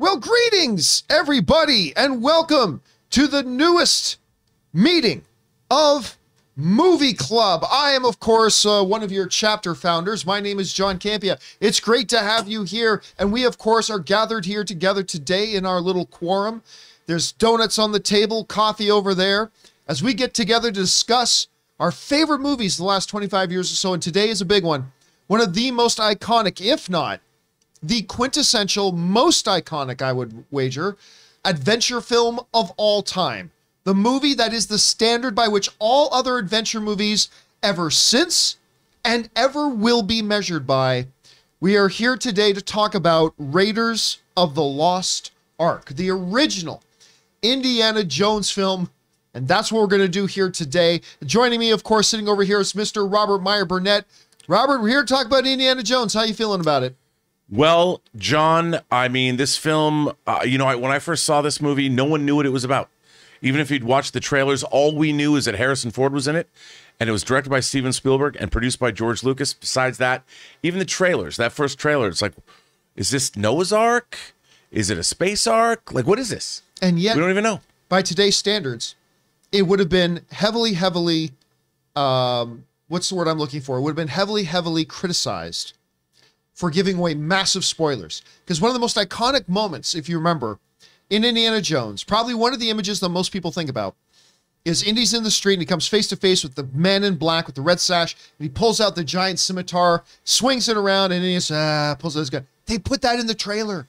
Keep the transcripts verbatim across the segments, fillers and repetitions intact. Well, greetings, everybody, and welcome to the newest meeting of Movie Club. I am, of course, uh, one of your chapter founders. My name is John Campea. It's great to have you here, and we, of course, are gathered here together today in our little quorum. There's donuts on the table, coffee over there, as we get together to discuss our favorite movies the last twenty-five years or so, and today is a big one. One of the most iconic, if not the quintessential, most iconic, I would wager, adventure film of all time. The movie that is the standard by which all other adventure movies ever since and ever will be measured by. We are here today to talk about Raiders of the Lost Ark, the original Indiana Jones film, and that's what we're going to do here today. Joining me, of course, sitting over here is Mister Robert Meyer Burnett. Robert, we're here to talk about Indiana Jones. How are you feeling about it? Well, John, I mean, this film, uh, you know, I, when I first saw this movie, no one knew what it was about. Even if you'd watched the trailers, all we knew is that Harrison Ford was in it, and it was directed by Steven Spielberg and produced by George Lucas. Besides that, even the trailers, that first trailer, it's like, is this Noah's Ark? Is it a space ark? Like, what is this? And yet, we don't even know. By today's standards, it would have been heavily, heavily, um, what's the word I'm looking for? It would have been heavily, heavily criticized for giving away massive spoilers. Because one of the most iconic moments, if you remember, in Indiana Jones, probably one of the images that most people think about, is Indy's in the street and he comes face to face with the man in black with the red sash, and he pulls out the giant scimitar, swings it around, and Indy ah, pulls out his gun. They put that in the trailer.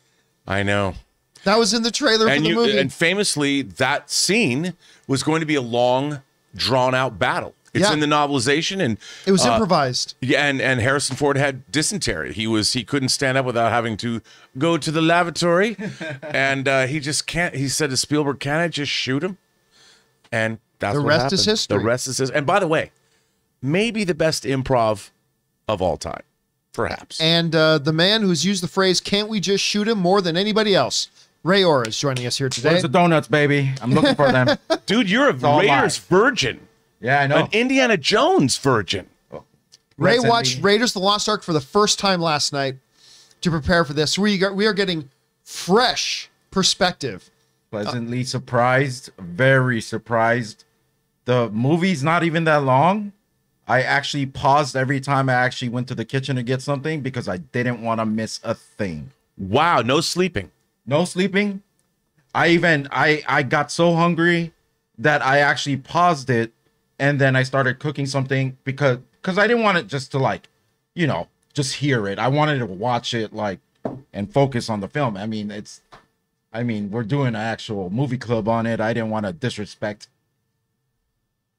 I know. That was in the trailer and for the you, movie. And famously, that scene was going to be a long, drawn-out battle. It's yeah. in the novelization, and it was uh, improvised. Yeah, and and Harrison Ford had dysentery. He was he couldn't stand up without having to go to the lavatory, and uh, he just can't. He said to Spielberg, "Can I just shoot him?" And that's the what rest happened. is history. The rest is history. And by the way, maybe the best improv of all time, perhaps. And uh, the man who's used the phrase "Can't we just shoot him?" more than anybody else, Ray Aura, is joining us here today. Where's the donuts, baby? I'm looking for them, dude. You're a Raiders virgin. Yeah, I know. An Indiana Jones virgin. Oh, Ray watched N B A. Raiders of the Lost Ark for the first time last night to prepare for this. We got, we are getting fresh perspective. Pleasantly uh, surprised, very surprised. The movie's not even that long. I actually paused every time I actually went to the kitchen to get something because I didn't want to miss a thing. Wow, no sleeping. No sleeping. I even, I, I got so hungry that I actually paused it. And then I started cooking something because because I didn't want it just to, like, you know, just hear it. I wanted to watch it, like, and focus on the film. I mean, it's, I mean, we're doing an actual movie club on it. I didn't want to disrespect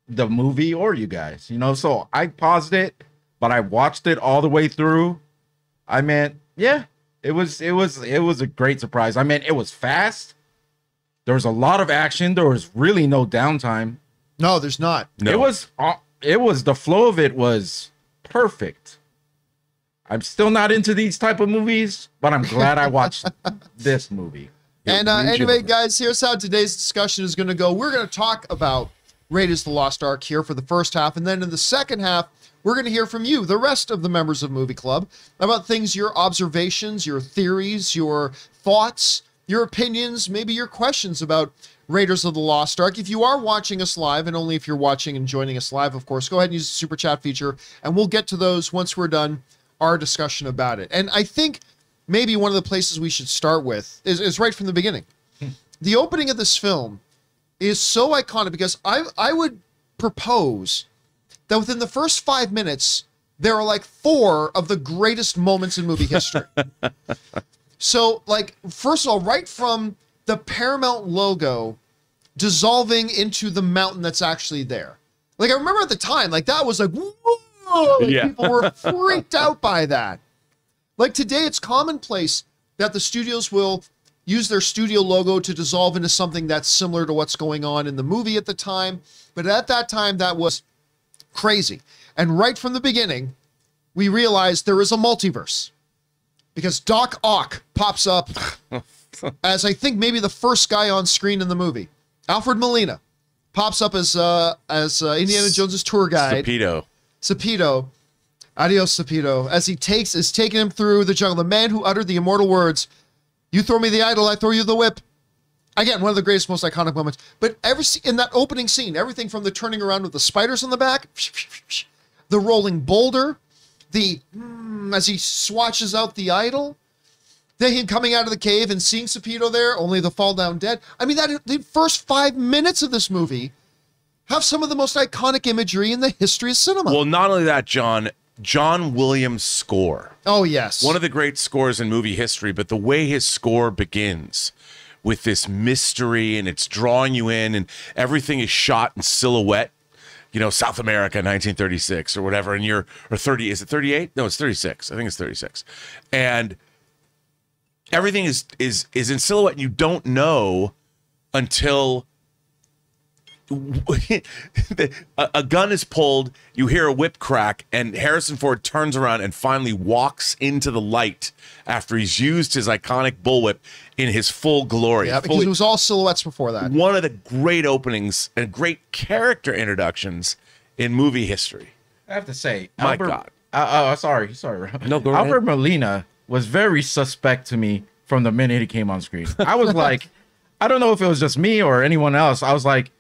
the movie or you guys, you know. So I paused it, but I watched it all the way through. I mean, yeah, it was it was it was a great surprise. I mean, it was fast. There was a lot of action. There was really no downtime. No, there's not. No. It was uh, it was the flow of it was perfect. I'm still not into these type of movies, but I'm glad I watched this movie. It and uh, anyway, guys, here's how today's discussion is going to go. We're going to talk about Raiders of the Lost Ark here for the first half, and then in the second half, we're going to hear from you, the rest of the members of Movie Club, about things, your observations, your theories, your thoughts, your opinions, maybe your questions about Raiders of the Lost Ark. If you are watching us live, and only if you're watching and joining us live, of course, go ahead and use the super chat feature, and we'll get to those once we're done our discussion about it. And I think maybe one of the places we should start with is, is right from the beginning. The opening of this film is so iconic because I, I would propose that within the first five minutes, there are like four of the greatest moments in movie history. So, like, first of all, right from the Paramount logo dissolving into the mountain that's actually there. Like, I remember at the time, like, that was like, whoa, like, yeah. People were freaked out by that. Like, today it's commonplace that the studios will use their studio logo to dissolve into something that's similar to what's going on in the movie at the time. But at that time, that was crazy. And right from the beginning, we realized there is a multiverse because Doc Ock pops up as I think maybe the first guy on screen in the movie. Alfred Molina pops up as uh, as uh, Indiana Jones's tour guide. Satipo. Satipo. Adios, Satipo. As he takes is taking him through the jungle. The man who uttered the immortal words, You throw me the idol, I throw you the whip. Again, one of the greatest, most iconic moments. But every in that opening scene, everything from the turning around with the spiders on the back, the rolling boulder, the as he swatches out the idol, then him coming out of the cave and seeing Satipo there, only to fall down dead. I mean, that the first five minutes of this movie have some of the most iconic imagery in the history of cinema. Well, not only that, John. John Williams' score. Oh, yes. One of the great scores in movie history, but the way his score begins with this mystery and it's drawing you in and everything is shot in silhouette, you know, South America, nineteen thirty-six or whatever, and you're, or thirty, is it thirty-eight? No, it's thirty-six. I think it's thirty-six. And everything is, is, is in silhouette and you don't know until a gun is pulled, you hear a whip crack, and Harrison Ford turns around and finally walks into the light after he's used his iconic bullwhip in his full glory. Yeah, because fully. It was all silhouettes before that. One of the great openings and great character introductions in movie history. I have to say, my Albert, God. Uh, oh, sorry, sorry. No, go Alfred ahead. Molina was very suspect to me from the minute he came on screen. I was like, I don't know if it was just me or anyone else. I was like,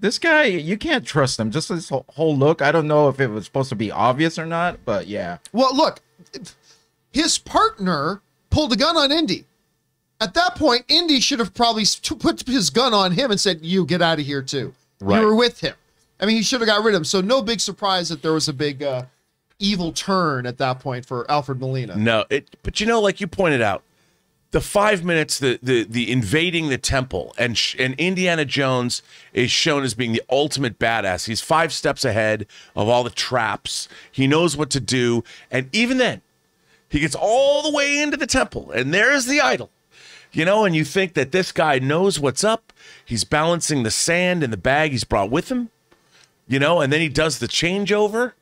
this guy, you can't trust him. Just this whole look. I don't know if it was supposed to be obvious or not, but yeah. Well, look, his partner pulled a gun on Indy. At that point, Indy should have probably put his gun on him and said, you get out of here too. Right. You were with him. I mean, he should have got rid of him. So no big surprise that there was a big uh, evil turn at that point for Alfred Molina. No, it, but you know, like you pointed out, the five minutes, the the the invading the temple, and sh and Indiana Jones is shown as being the ultimate badass. He's five steps ahead of all the traps. He knows what to do, and even then, he gets all the way into the temple, and there's the idol, you know. And you think that this guy knows what's up. He's balancing the sand in the bag he's brought with him, you know. And then he does the changeover,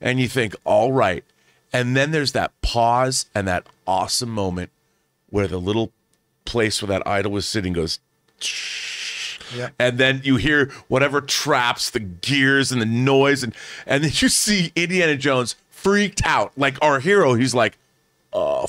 and you think, all right. And then there's that pause and that awesome moment where the little place where that idol was sitting goes, yeah. And then you hear whatever traps, the gears and the noise, and and then you see Indiana Jones freaked out, like our hero. He's like, oh,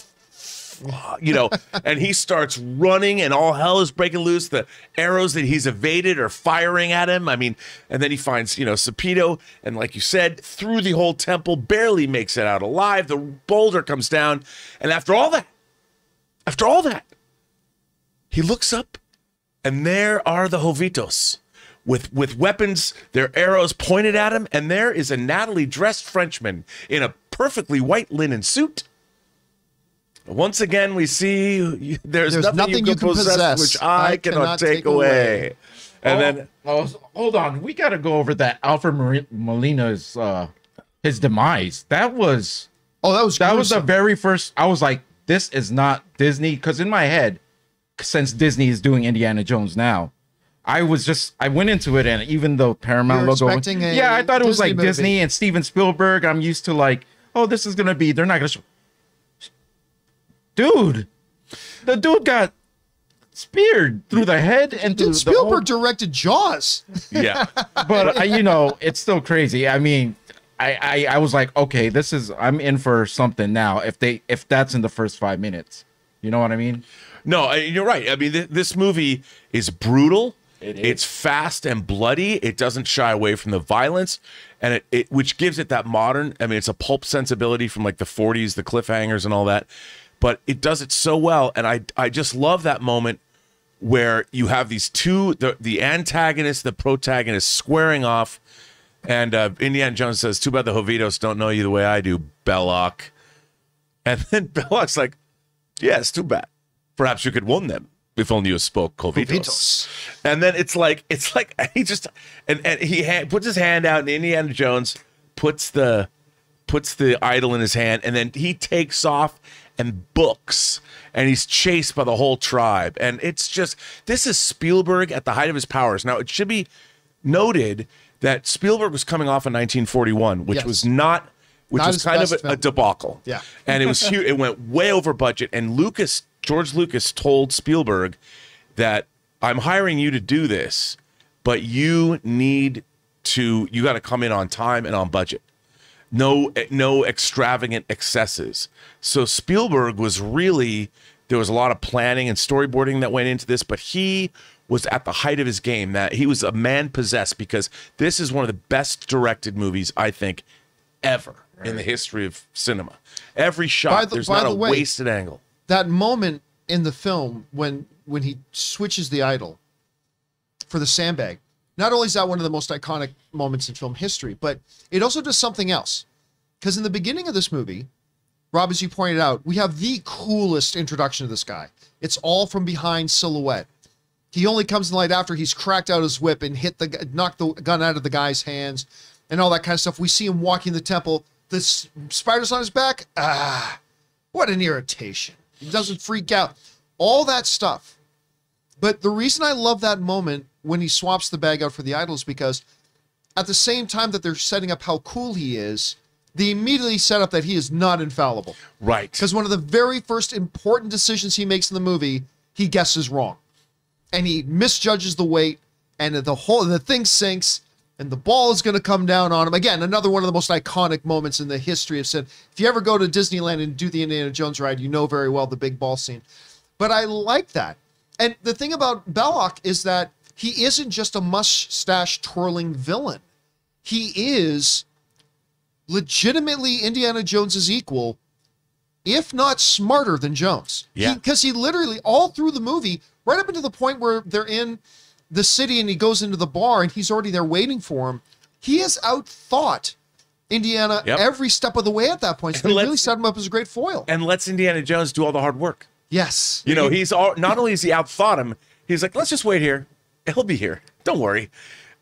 you know, and he starts running, and all hell is breaking loose. The arrows that he's evaded are firing at him. I mean, and then he finds, you know, Satipo, and like you said, through the whole temple, barely makes it out alive. The boulder comes down, and after all that. After all that, he looks up, and there are the Hovitos with, with weapons, their arrows pointed at him, and there is a nattily dressed Frenchman in a perfectly white linen suit. Once again, we see there's, there's nothing, nothing you can, you can possess, possess which I, I cannot, cannot take, take away. away. And oh, then, oh, hold on, we got to go over that Alfred Molina's uh, his demise. That was oh, that was that gruesome. was the very first. I was like, this is not Disney, because in my head, since Disney is doing Indiana Jones now, I was just, I went into it, and even though Paramount logo, yeah, I thought it was like Disney and Steven Spielberg. I'm used to like, oh, this is gonna be, they're not gonna show. Dude, the dude got speared through the head, and dude, Spielberg directed Jaws. Yeah, but uh, you know, it's still crazy. I mean. I, I I was like, okay, this is I'm in for something now. If they if that's in the first five minutes, you know what I mean? No, I, you're right. I mean, th this movie is brutal. It is. It's fast and bloody. It doesn't shy away from the violence, and it, it which gives it that modern. I mean, it's a pulp sensibility from like the forties, the cliffhangers and all that. But it does it so well, and I I just love that moment where you have these two the the antagonist, the protagonist squaring off. And uh, Indiana Jones says, too bad the Hovitos don't know you the way I do, Belloq. And then Belloq's like, yes, too bad. Perhaps you could warn them if only you spoke Hovitos. Hovitos. And then it's like, it's like, he just, and, and he ha puts his hand out, and Indiana Jones puts the, puts the idol in his hand, and then he takes off and books, and he's chased by the whole tribe. And it's just, this is Spielberg at the height of his powers. Now, it should be noted that Spielberg was coming off in nineteen forty-one, which yes. was not, which not was kind of a, a debacle. Yeah, and it was huge. It went way over budget. And Lucas, George Lucas, told Spielberg that I'm hiring you to do this, but you need to, you got to come in on time and on budget. No, no extravagant excesses. So Spielberg was really There was a lot of planning and storyboarding that went into this, but he was at the height of his game. That he was a man possessed, because this is one of the best directed movies, I think, ever right. in the history of cinema. Every shot, the, there's not the a way, wasted angle. That moment in the film when when he switches the idol for the sandbag, not only is that one of the most iconic moments in film history, but it also does something else. Because in the beginning of this movie, Rob, as you pointed out, we have the coolest introduction to this guy. It's all from behind silhouette. He only comes in light after he's cracked out his whip and hit the knocked the gun out of the guy's hands and all that kind of stuff. We see him walking the temple. The spider's on his back. Ah, what an irritation. He doesn't freak out. All that stuff. But the reason I love that moment when he swaps the bag out for the idol is because at the same time that they're setting up how cool he is, they immediately set up that he is not infallible. Right. Because one of the very first important decisions he makes in the movie, he guesses wrong. And he misjudges the weight, and the whole the thing sinks, and the ball is going to come down on him. Again, another one of the most iconic moments in the history of cinema. If you ever go to Disneyland and do the Indiana Jones ride, you know very well the big ball scene. But I like that. And the thing about Belloq is that he isn't just a mustache-twirling villain. He is legitimately Indiana Jones's equal, if not smarter than Jones. Yeah. Because he, he literally, all through the movie, right up into the point where they're in the city and he goes into the bar and he's already there waiting for him, he has outthought Indiana yep. every step of the way at that point. So they really set him up as a great foil. And lets Indiana Jones do all the hard work. Yes. You know, he's all, not only is he outthought him, he's like, let's just wait here. He'll be here. Don't worry.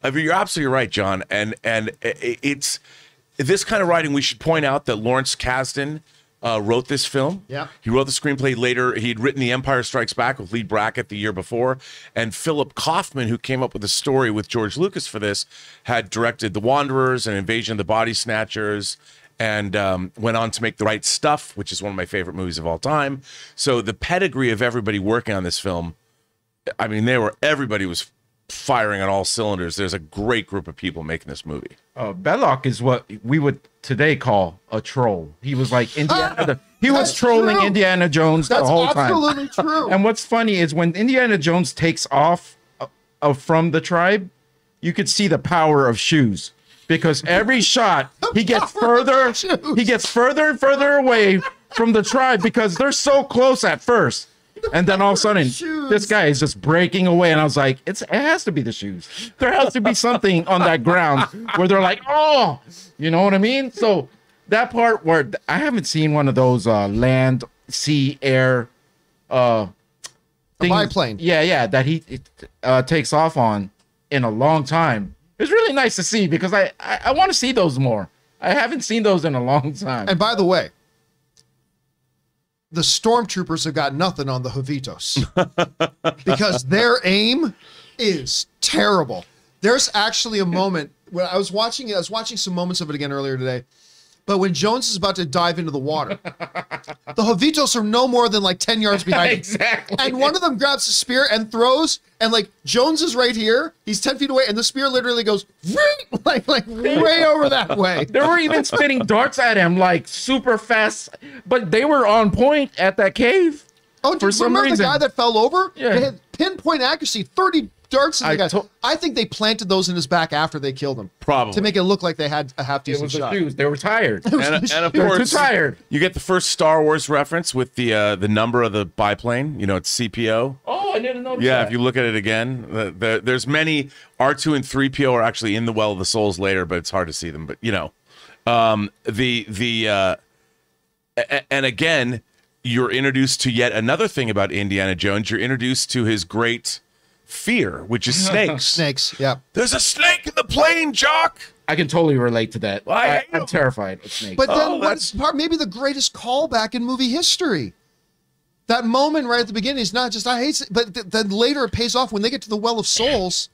I mean, you're absolutely right, John. And, and it's... this kind of writing, we should point out that Lawrence Kasdan uh, wrote this film. Yeah. He wrote the screenplay later. He'd written The Empire Strikes Back with Lee Brackett the year before. And Philip Kaufman, who came up with the story with George Lucas for this, had directed The Wanderers and Invasion of the Body Snatchers, and um, went on to make The Right Stuff, which is one of my favorite movies of all time. So the pedigree of everybody working on this film, I mean, they were, everybody was firing on all cylinders. There's a great group of people making this movie. Uh, Belloq is what we would today call a troll. He was like Indiana. Ah, the, he was trolling true. Indiana Jones that's the whole time. That's absolutely true. And what's funny is when Indiana Jones takes off uh, uh, from the tribe, you could see the power of shoes, because every shot he gets further, he gets further and further away from the tribe because they're so close at first. And then all of a sudden, this guy is just breaking away. And I was like, it's, it has to be the shoes. There has to be something on that ground where they're like, oh, you know what I mean? So that part where I haven't seen one of those uh, land, sea, air uh, things. A biplane. Yeah, yeah, that he it, uh, takes off on in a long time. It's really nice to see, because I, I, I want to see those more. I haven't seen those in a long time. And by the way, the stormtroopers have got nothing on the Hovitos because their aim is terrible. There's actually a moment when I was watching it, I was watching some moments of it again earlier today, but when Jones is about to dive into the water, the Hovitos are no more than like ten yards behind him. Exactly. And one of them grabs the spear and throws, and like Jones is right here, he's ten feet away, and the spear literally goes like, like way over that way. They were even spitting darts at him like super fast, but they were on point at that cave. Oh, for some remember reason. the guy that fell over? Yeah. They had pinpoint accuracy, thirty darts in the I guy. I think they planted those in his back after they killed him. Probably. To make it look like they had a half decent shot. It was the shoes. They were tired. and, and of course, too tired. You get the first Star Wars reference with the uh, the number of the biplane. You know, it's C P O. Oh, I didn't notice yeah, that. Yeah, if you look at it again, the, the, there's many. R two and three P O are actually in the Well of the Souls later, but it's hard to see them. But, you know, um, the, the uh, a, and again, you're introduced to yet another thing about Indiana Jones. You're introduced to his great fear, which is snakes. Snakes, yeah. There's a snake in the plane, Jock. I can totally relate to that. Well, I, I, I'm terrified of snakes. But then oh, what's part, maybe the greatest callback in movie history. That moment right at the beginning is not just, I hate, but th then later it pays off when they get to the Well of Souls.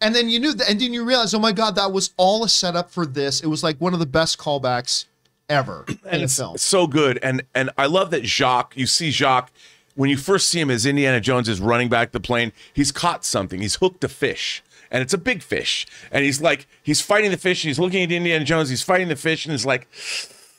And then you knew, and then you realize, oh my God, that was all a setup for this. It was like one of the best callbacks ever and in it's film. So good. And, and I love that Jock, you see Jock, when you first see him as Indiana Jones is running back the plane, he's caught something. He's hooked a fish, and it's a big fish. And he's like, he's fighting the fish, and he's looking at Indiana Jones. He's fighting the fish, and he's like,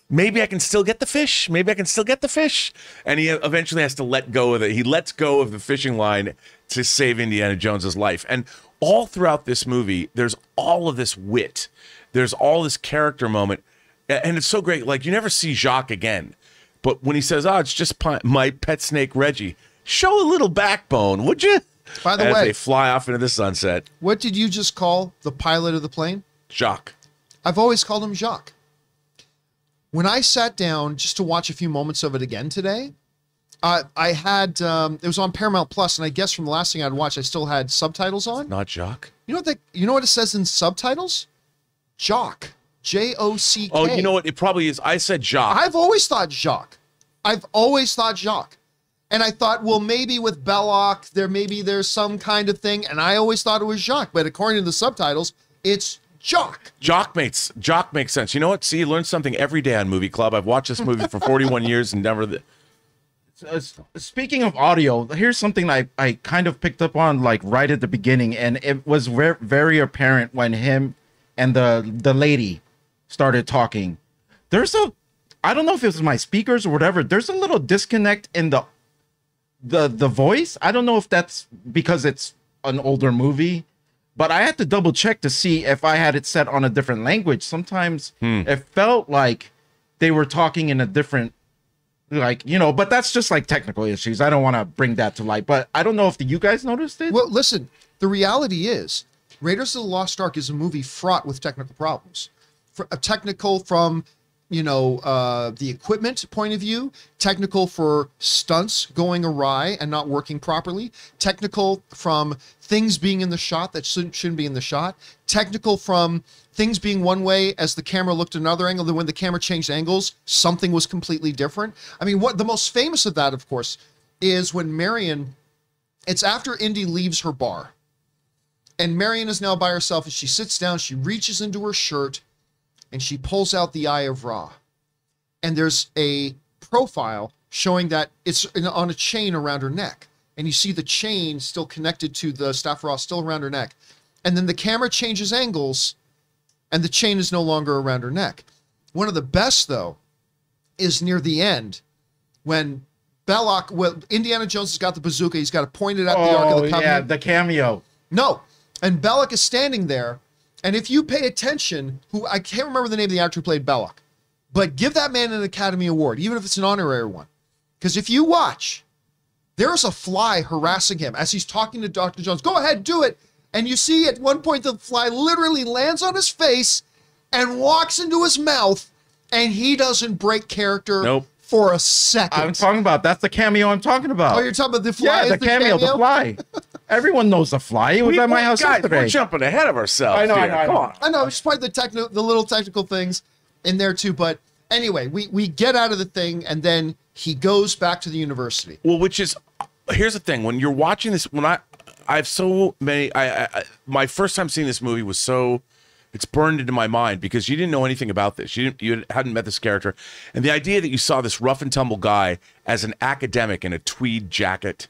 maybe I can still get the fish. Maybe I can still get the fish. And he eventually has to let go of it. He lets go of the fishing line to save Indiana Jones's life. And all throughout this movie, there's all of this wit. There's all this character moment. And it's so great. Like, you never see Jock again. But when he says, oh, it's just my pet snake, Reggie, show a little backbone, would you? By the As way, they fly off into the sunset. What did you just call the pilot of the plane? Jock. I've always called him Jock. When I sat down just to watch a few moments of it again today, uh, I had, um, it was on Paramount Plus, and I guess from the last thing I'd watched, I still had subtitles on. It's not Jock. You know what? They, you know what it says in subtitles? Jock. J O C K. Oh, you know what? It probably is. I said Jock. I've always thought Jock. I've always thought Jock. And I thought, well, maybe with Belloq, there maybe there's some kind of thing. And I always thought it was Jock. But according to the subtitles, it's Jock. Jock makes Jock makes sense. You know what? See, you learn something every day on Movie Club. I've watched this movie for forty-one years and never. The... Uh, speaking of audio, here's something I I kind of picked up on like right at the beginning, and it was re very apparent when him and the the lady started talking. There's a, I don't know if it was my speakers or whatever. There's a little disconnect in the the the voice. I don't know if that's because it's an older movie. But I had to double check to see if I had it set on a different language. Sometimes hmm. it felt like they were talking in a different, like, you know, but that's just like technical issues. I don't want to bring that to light, but I don't know if the, you guys noticed it. Well, listen, the reality is Raiders of the Lost Ark is a movie fraught with technical problems. For, uh, technical from, you know, uh, the equipment point of view, technical for stunts going awry and not working properly, technical from things being in the shot that shouldn't, shouldn't be in the shot, technical from things being one way as the camera looked another angle, then when the camera changed angles, something was completely different. I mean, what the most famous of that, of course, is when Marion, it's after Indy leaves her bar, and Marion is now by herself, and she sits down, she reaches into her shirt, and she pulls out the Eye of Ra. And there's a profile showing that it's on a chain around her neck. And you see the chain still connected to the Staff Ra still around her neck. And then the camera changes angles and the chain is no longer around her neck. One of the best, though, is near the end when Belloq, well, Indiana Jones has got the bazooka. He's got to point it at oh, the Ark of the Covenant. Yeah, the cameo. No. And Belloq is standing there. And if you pay attention, who I can't remember the name of the actor who played Belloq, but give that man an Academy Award, even if it's an honorary one. Because if you watch, there's a fly harassing him as he's talking to Doctor Jones. Go ahead, do it. And you see at one point the fly literally lands on his face and walks into his mouth, and he doesn't break character nope. for a second. I'm talking about, that's the cameo I'm talking about. Oh, you're talking about the fly? Yeah, the, the cameo, cameo, the fly. Everyone knows the fly. It was we, at my house guys, yesterday. We're jumping ahead of ourselves. I know, I know, I know. Come on. I know. Just probably the techno, the little technical things in there too. But anyway, we we get out of the thing, and then he goes back to the university. Well, which is, here's the thing: when you're watching this, when I, I've so many. I, I my first time seeing this movie was so, it's burned into my mind because you didn't know anything about this. You didn't, you hadn't met this character, and the idea that you saw this rough and tumble guy as an academic in a tweed jacket,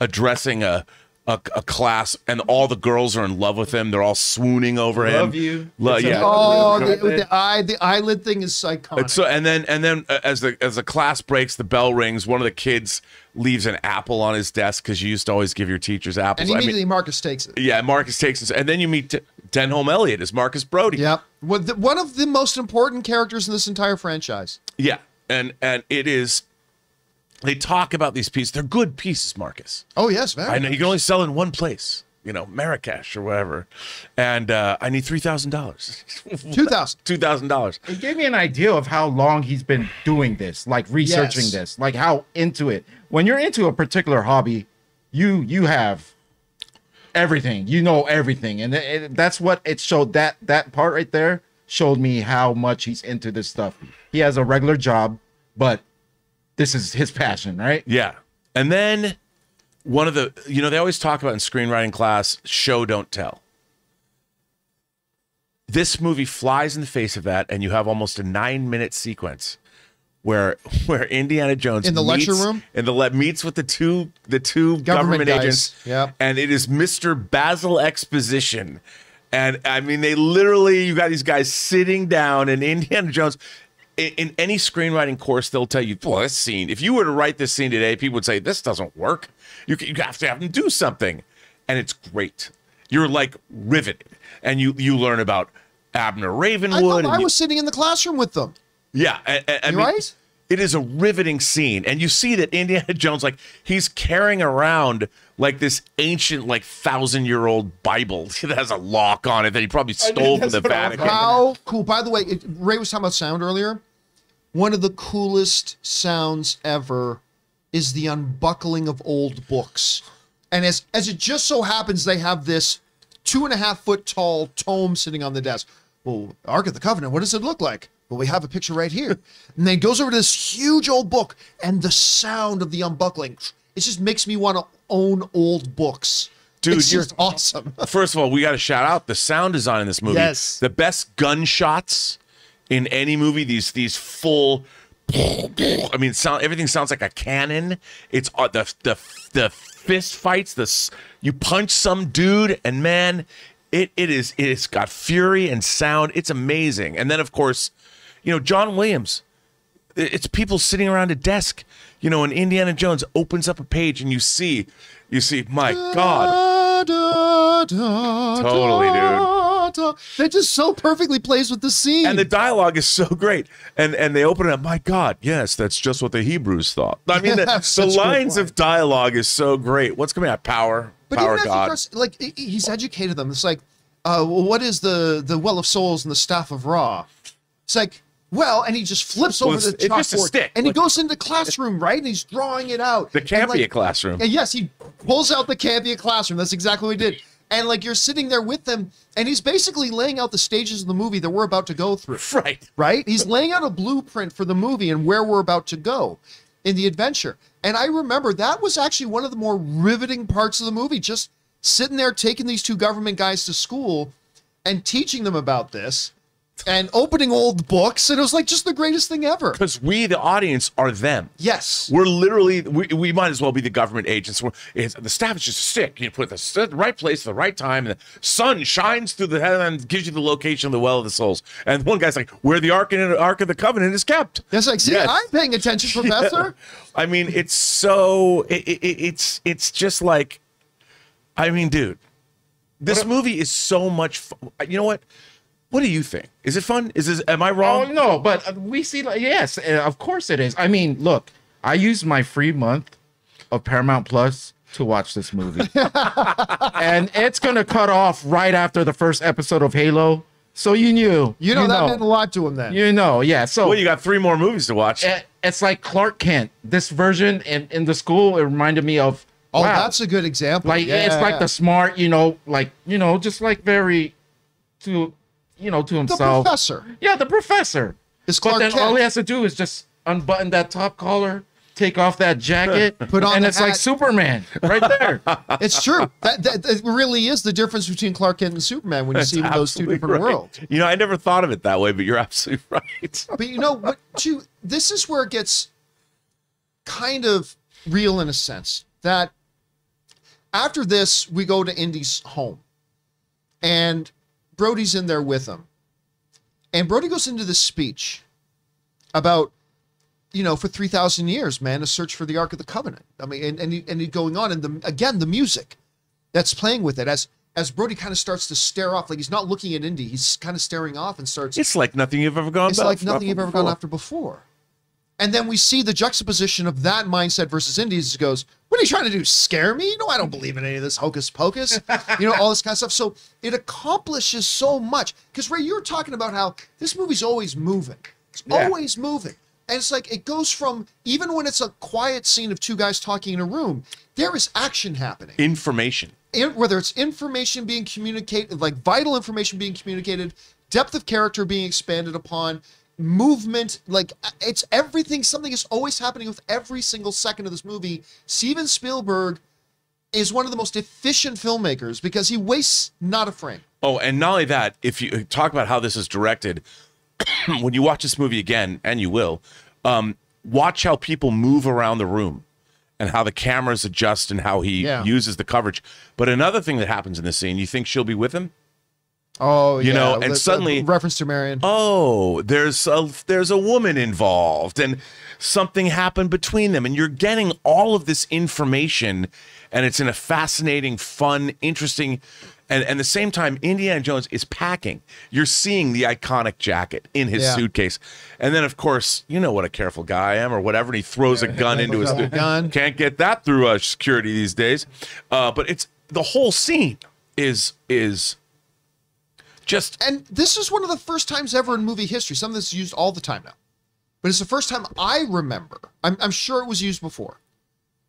addressing a. A, a class, and all the girls are in love with him. They're all swooning over him. Love you. Lo yeah. Oh, the, the eye, the eyelid thing is psychotic. So, and then, and then, uh, as the as the class breaks, the bell rings. One of the kids leaves an apple on his desk because you used to always give your teachers apples. And immediately I mean, Marcus takes it. Yeah, Marcus takes it. And then you meet Denholm Elliott as Marcus Brody. Yep. One of the most important characters in this entire franchise. Yeah, and and it is. They talk about these pieces. They're good pieces, Marcus. Oh, yes, very I know. Nice. You can only sell in one place, you know, Marrakesh or whatever. And uh, I need three thousand dollars. two thousand dollars. two thousand dollars. It gave me an idea of how long he's been doing this, like researching yes. this, like how into it. When you're into a particular hobby, you you have everything. You know everything. And it, it, that's what it showed. That, that part right there showed me how much he's into this stuff. He has a regular job, but... this is his passion, right? Yeah. And then one of the, you know, they always talk about in screenwriting class, show, don't tell. This movie flies in the face of that, and you have almost a nine-minute sequence where where Indiana Jones in the meets, lecture room and the meets with the two the two government, government agents. Yeah. And it is Mister Basil Exposition, and I mean, they literally you got these guys sitting down, and Indiana Jones. in any screenwriting course, they'll tell you, well, this scene, if you were to write this scene today, people would say, this doesn't work. You, you have to have them do something. And it's great. You're like riveted. And you, you learn about Abner Ravenwood. I, I, I you, was sitting in the classroom with them. Yeah. I, I, I mean, right? It is a riveting scene. And you see that Indiana Jones, like, he's carrying around like this ancient, like, thousand-year-old Bible that has a lock on it that he probably stole from the Vatican. How cool. By the way, it, Ray was talking about sound earlier. One of the coolest sounds ever is the unbuckling of old books. And as, as it just so happens, they have this two and a half foot tall tome sitting on the desk. Well, Ark of the Covenant, what does it look like? Well, we have a picture right here. And then he goes over to this huge old book, and the sound of the unbuckling, it just makes me want to own old books. Dude, it's just awesome. First of all, we got to shout out the sound design in this movie. Yes. The best gunshots in any movie, these these full, I mean, sound, everything sounds like a cannon. It's uh, the, the, the fist fights, the, you punch some dude, and man, it, it is, it's got fury and sound. It's amazing. And then, of course, you know, John Williams, it's people sitting around a desk, you know, and Indiana Jones opens up a page and you see, you see, my God. Da, da, da, totally, dude. Da, that just so perfectly plays with the scene. And the dialogue is so great. And and they open it up, my God, yes, that's just what the Hebrews thought. I mean, yeah, the, the lines of dialogue is so great. What's coming out? Power, but power God. First, like, he's educated them. It's like, uh, what is the, the well of souls and the staff of Ra? It's like, well, and he just flips over well, the chalkboard, and he goes into the classroom, right? And he's drawing it out. The Campea like, classroom. And yes, he pulls out the Campea classroom. That's exactly what he did. And, like, you're sitting there with him, and he's basically laying out the stages of the movie that we're about to go through. Right. Right? He's laying out a blueprint for the movie and where we're about to go in the adventure. And I remember that was actually one of the more riveting parts of the movie, just sitting there taking these two government guys to school and teaching them about this. And opening old books, and it was like just the greatest thing ever. Because we, the audience, are them. Yes, we're literally we, we might as well be the government agents. We're, it's, the staff is just sick. You put the right place at the right time, and the sun shines through the head and gives you the location of the well of the souls. And one guy's like, "Where the Ark and Ark of the Covenant is kept." That's like, see, yes. I'm paying attention, Professor. Yeah. I mean, it's so it, it, it's it's just like, I mean, dude, this what movie is so much fun. You know what? What do you think? Is it fun? Is this, am I wrong? Oh, no, but we see, like, yes, of course it is. I mean, look, I used my free month of Paramount Plus to watch this movie. And it's going to cut off right after the first episode of Halo. So you knew. You know, you that know. meant a lot to him then. You know, yeah. So, well, you got three more movies to watch. It, it's like Clark Kent. This version in, in the school, it reminded me of. Oh, wow, that's a good example. Like, yeah, it's like the smart, you know, like, you know, just like very. to. You know, to himself. The professor. Yeah, the professor. It's Clark Kent. But then all he has to do is just unbutton that top collar, take off that jacket, put on, and it's like Superman right there. It's true. That, that, that really is the difference between Clark Kent and Superman when you see those two different worlds. You know, I never thought of it that way, but you're absolutely right. But you know what? Too, this is where it gets kind of real in a sense that after this we go to Indy's home, and Brody's in there with him, and Brody goes into this speech about, you know, for three thousand years, man, a search for the Ark of the Covenant. I mean, and and, and going on, and the, again, the music that's playing with it as as Brody kind of starts to stare off, like he's not looking at Indy, he's kind of staring off and starts. It's like nothing you've ever gone. It's like nothing you've ever before. gone after before. And then we see the juxtaposition of that mindset versus Indy's. Goes, what are you trying to do? Scare me? No, I don't believe in any of this hocus pocus. You know, all this kind of stuff. So it accomplishes so much. Because Ray, you're talking about how this movie's always moving. It's yeah. always moving. And it's like it goes from, even when it's a quiet scene of two guys talking in a room, there is action happening. Information. And whether it's information being communicated, like vital information being communicated, depth of character being expanded upon, movement, like it's everything. Something is always happening with every single second of this movie. Steven Spielberg is one of the most efficient filmmakers because he wastes not a frame. Oh, and not only that, if you talk about how this is directed, when you watch this movie again, and you will, um, watch how people move around the room and how the cameras adjust and how he yeah. uses the coverage. But another thing that happens in this scene, you think she'll be with him? Oh, you yeah. know, and Le suddenly reference to Marion. Oh, there's a there's a woman involved, and something happened between them, and you're getting all of this information, and it's in a fascinating, fun, interesting, and and the same time, Indiana Jones is packing. You're seeing the iconic jacket in his yeah. suitcase, and then of course, you know what a careful guy I am, or whatever. And he throws a gun into his gun. Can't get that through uh, security these days. Uh, but it's the whole scene is is. Just and this is one of the first times ever in movie history. Something that's used all the time now, but it's the first time I remember. I'm, I'm sure it was used before.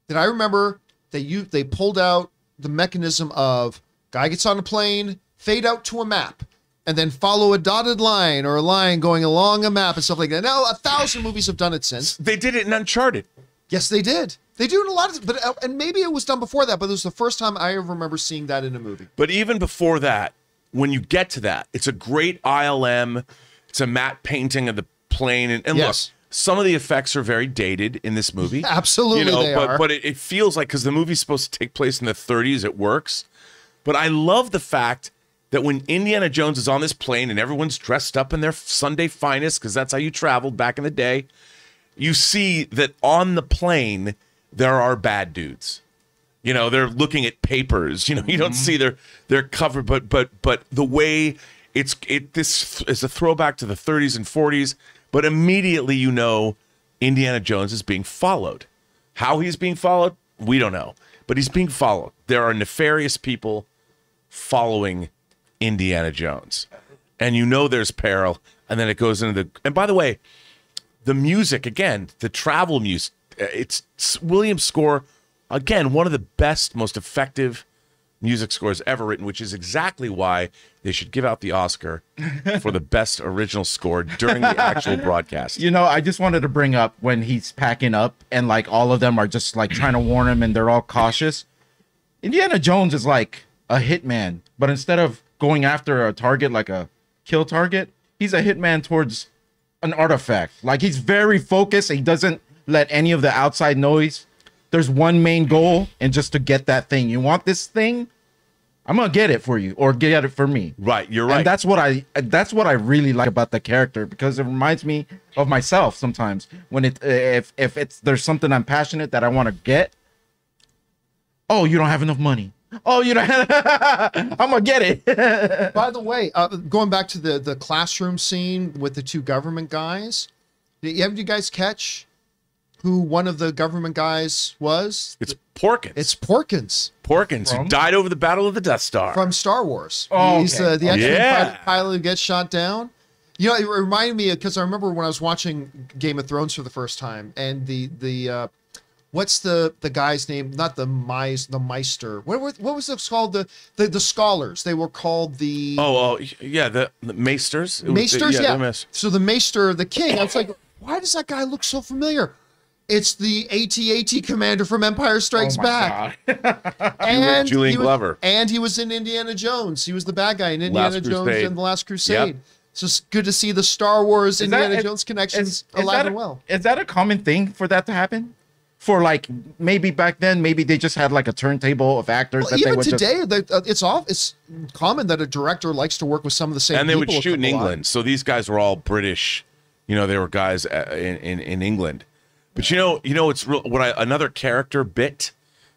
That I remember that you they pulled out the mechanism of guy gets on a plane, fade out to a map, and then follow a dotted line or a line going along a map and stuff like that. Now a thousand movies have done it since. They did it in Uncharted. Yes, they did. They do it in a lot of, but and maybe it was done before that, but it was the first time I remember seeing that in a movie. But even before that. When you get to that, it's a great I L M. It's a matte painting of the plane. And, and yes. look, some of the effects are very dated in this movie. Absolutely, you know, they but, are. But it, it feels like, because the movie's supposed to take place in the thirties, it works. But I love the fact that when Indiana Jones is on this plane and everyone's dressed up in their Sunday finest, because that's how you traveled back in the day, you see that on the plane, there are bad dudes. You know, they're looking at papers. You know, you don't see their their cover, but but but the way it's it this is a throwback to the thirties and forties. But immediately, you know, Indiana Jones is being followed. How he's being followed, we don't know, but he's being followed. There are nefarious people following Indiana Jones, and you know there's peril. And then it goes into the. And by the way, the music again, the travel music. It's, it's Williams' score. Again, one of the best, most effective music scores ever written, which is exactly why they should give out the Oscar for the best original score during the actual broadcast. You know, I just wanted to bring up when he's packing up and, like, all of them are just, like, trying to warn him and they're all cautious. Indiana Jones is like a hitman, but instead of going after a target like a kill target, he's a hitman towards an artifact. Like, he's very focused. He doesn't let any of the outside noise... There's one main goal, and just to get that thing. You want this thing? I'm gonna get it for you, or get it for me. Right, you're right. And that's what I that's what I really like about the character, because it reminds me of myself sometimes. When it if if it's there's something I'm passionate that I want to get. Oh, you don't have enough money. Oh, you don't. I'm gonna get it. By the way, uh, going back to the the classroom scene with the two government guys, did you, did you guys catch? Who one of the government guys was? It's Porkins. It's Porkins. Porkins, from? Who died over the Battle of the Death Star. From Star Wars. Oh, He's okay. uh, the X-Men yeah. pilot, pilot who gets shot down. You know, it reminded me, because I remember when I was watching Game of Thrones for the first time, and the, the uh, what's the, the guy's name? Not the Meis, the Meister. What, what, what was it called? The, the the scholars. They were called the... Oh, oh yeah, the, the Maesters. Maesters, the, yeah. yeah. The so the Maester, the king, I was like, why does that guy look so familiar? It's the A T A T commander from Empire Strikes oh Back. and Julian was, Glover. And he was in Indiana Jones. He was the bad guy in Indiana Last Jones Crusade. and The Last Crusade. Yep. So it's good to see the Star Wars is Indiana that, Jones connections is, is alive a, and well. Is that a common thing for that to happen? For like maybe back then, maybe they just had like a turntable of actors. Well, that even they would today, just... they, uh, it's all it's common that a director likes to work with some of the same. And they people would shoot in England, lot. so these guys were all British. You know, they were guys in in, in England. But you know, you know, it's real, what I another character bit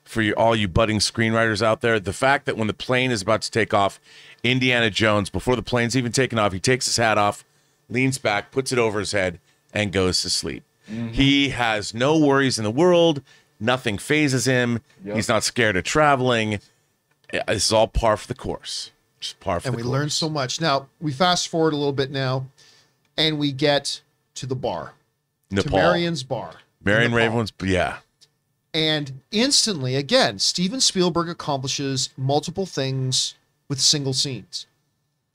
for you, all you budding screenwriters out there. The fact that when the plane is about to take off, Indiana Jones, before the plane's even taken off, he takes his hat off, leans back, puts it over his head, and goes to sleep. Mm-hmm. He has no worries in the world. Nothing phases him. Yep. He's not scared of traveling. This is all par for the course. Just par for and the course. And we learn so much. Now we fast forward a little bit now, and we get to the bar, Nepal. to Marion's bar. Marion Ravenwood's, yeah. And instantly, again, Steven Spielberg accomplishes multiple things with single scenes.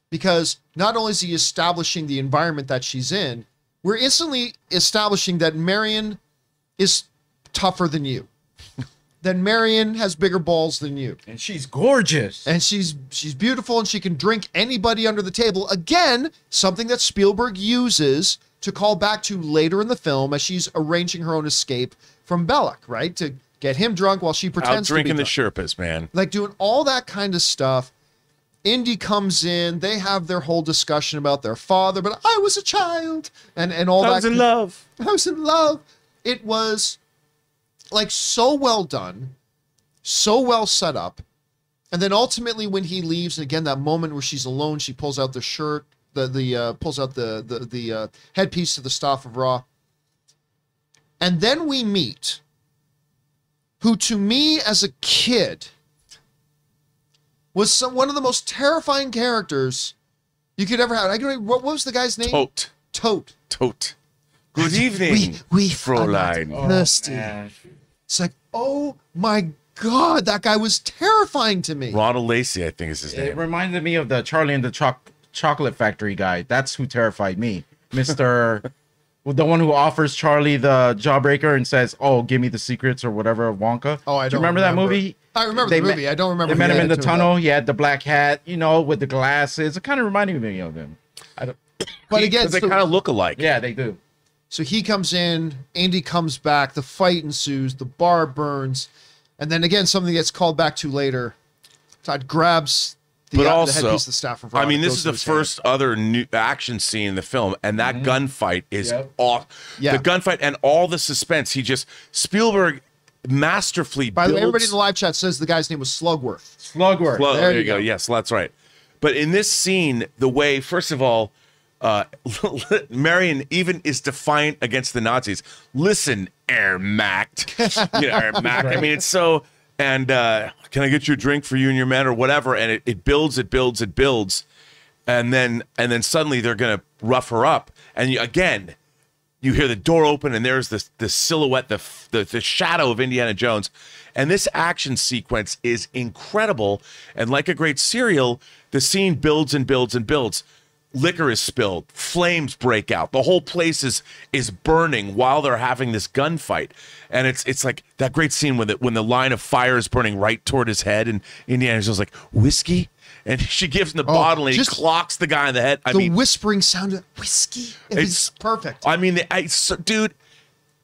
Because not only is he establishing the environment that she's in, we're instantly establishing that Marion is tougher than you. That Marion has bigger balls than you. And she's gorgeous. And she's she's beautiful, and she can drink anybody under the table. Again, something that Spielberg uses to call back to later in the film as she's arranging her own escape from Belloq, right? To get him drunk while she pretends to be drunk. Out drinking the Sherpas, man. Like doing all that kind of stuff. Indy comes in, they have their whole discussion about their father, but I was a child, and, and all that. I was in love. I was in love. It was like so well done, so well set up. And then ultimately when he leaves, and again, that moment where she's alone, she pulls out the shirt, the, the uh, pulls out the, the, the uh, headpiece to the staff of Ra. And then we meet who to me as a kid was some, one of the most terrifying characters you could ever have. I can, what was the guy's name? Toht. Toht. Toht. Good evening, we, we Fräulein. Thirsty. Oh, it's like, oh my God, that guy was terrifying to me. Ronald Lacey, I think is his it name. It reminded me of the Charlie and the Cho Chocolate Factory guy. That's who terrified me. Mister Well, the one who offers Charlie the jawbreaker and says, "Oh, give me the secrets or whatever of Wonka." Oh, I don't Do you remember, remember that movie. I remember they the movie. I don't remember. They met him in the tunnel. He had the black hat, you know, with the glasses. It kind of reminded me of him. I don't, but again, they so, kind of look alike. Yeah, they do. So he comes in. Andy comes back. The fight ensues. The bar burns, and then again, something gets called back to later. Toht grabs. The, but uh, also, the headpiece, the staff of Robert, I mean, this is the first head. other new action scene in the film, and that mm-hmm. gunfight is yep. off. Yeah. The gunfight and all the suspense. He just Spielberg masterfully. By the way, everybody in the live chat says the guy's name was Slugworth. Slugworth. Slug, there, there you go. go. Yes, that's right. But in this scene, the way, first of all, uh, Marion even is defiant against the Nazis. Listen, Air Macht. You know, Air Macht. Right. I mean, it's so. And uh, can I get you a drink for you and your men or whatever? And it, it builds, it builds, it builds. And then and then suddenly they're going to rough her up. And you, again, you hear the door open and there's this, this silhouette, the, the, the shadow of Indiana Jones. And this action sequence is incredible. And like a great serial, the scene builds and builds and builds. Liquor is spilled. Flames break out. The whole place is is burning while they're having this gunfight. And it's it's like that great scene when the, when the line of fire is burning right toward his head, and Indiana Jones like, whiskey? And she gives him the oh, bottle, and he clocks the guy in the head. I the mean, whispering sound of whiskey. It it's perfect. I mean, I, so, dude,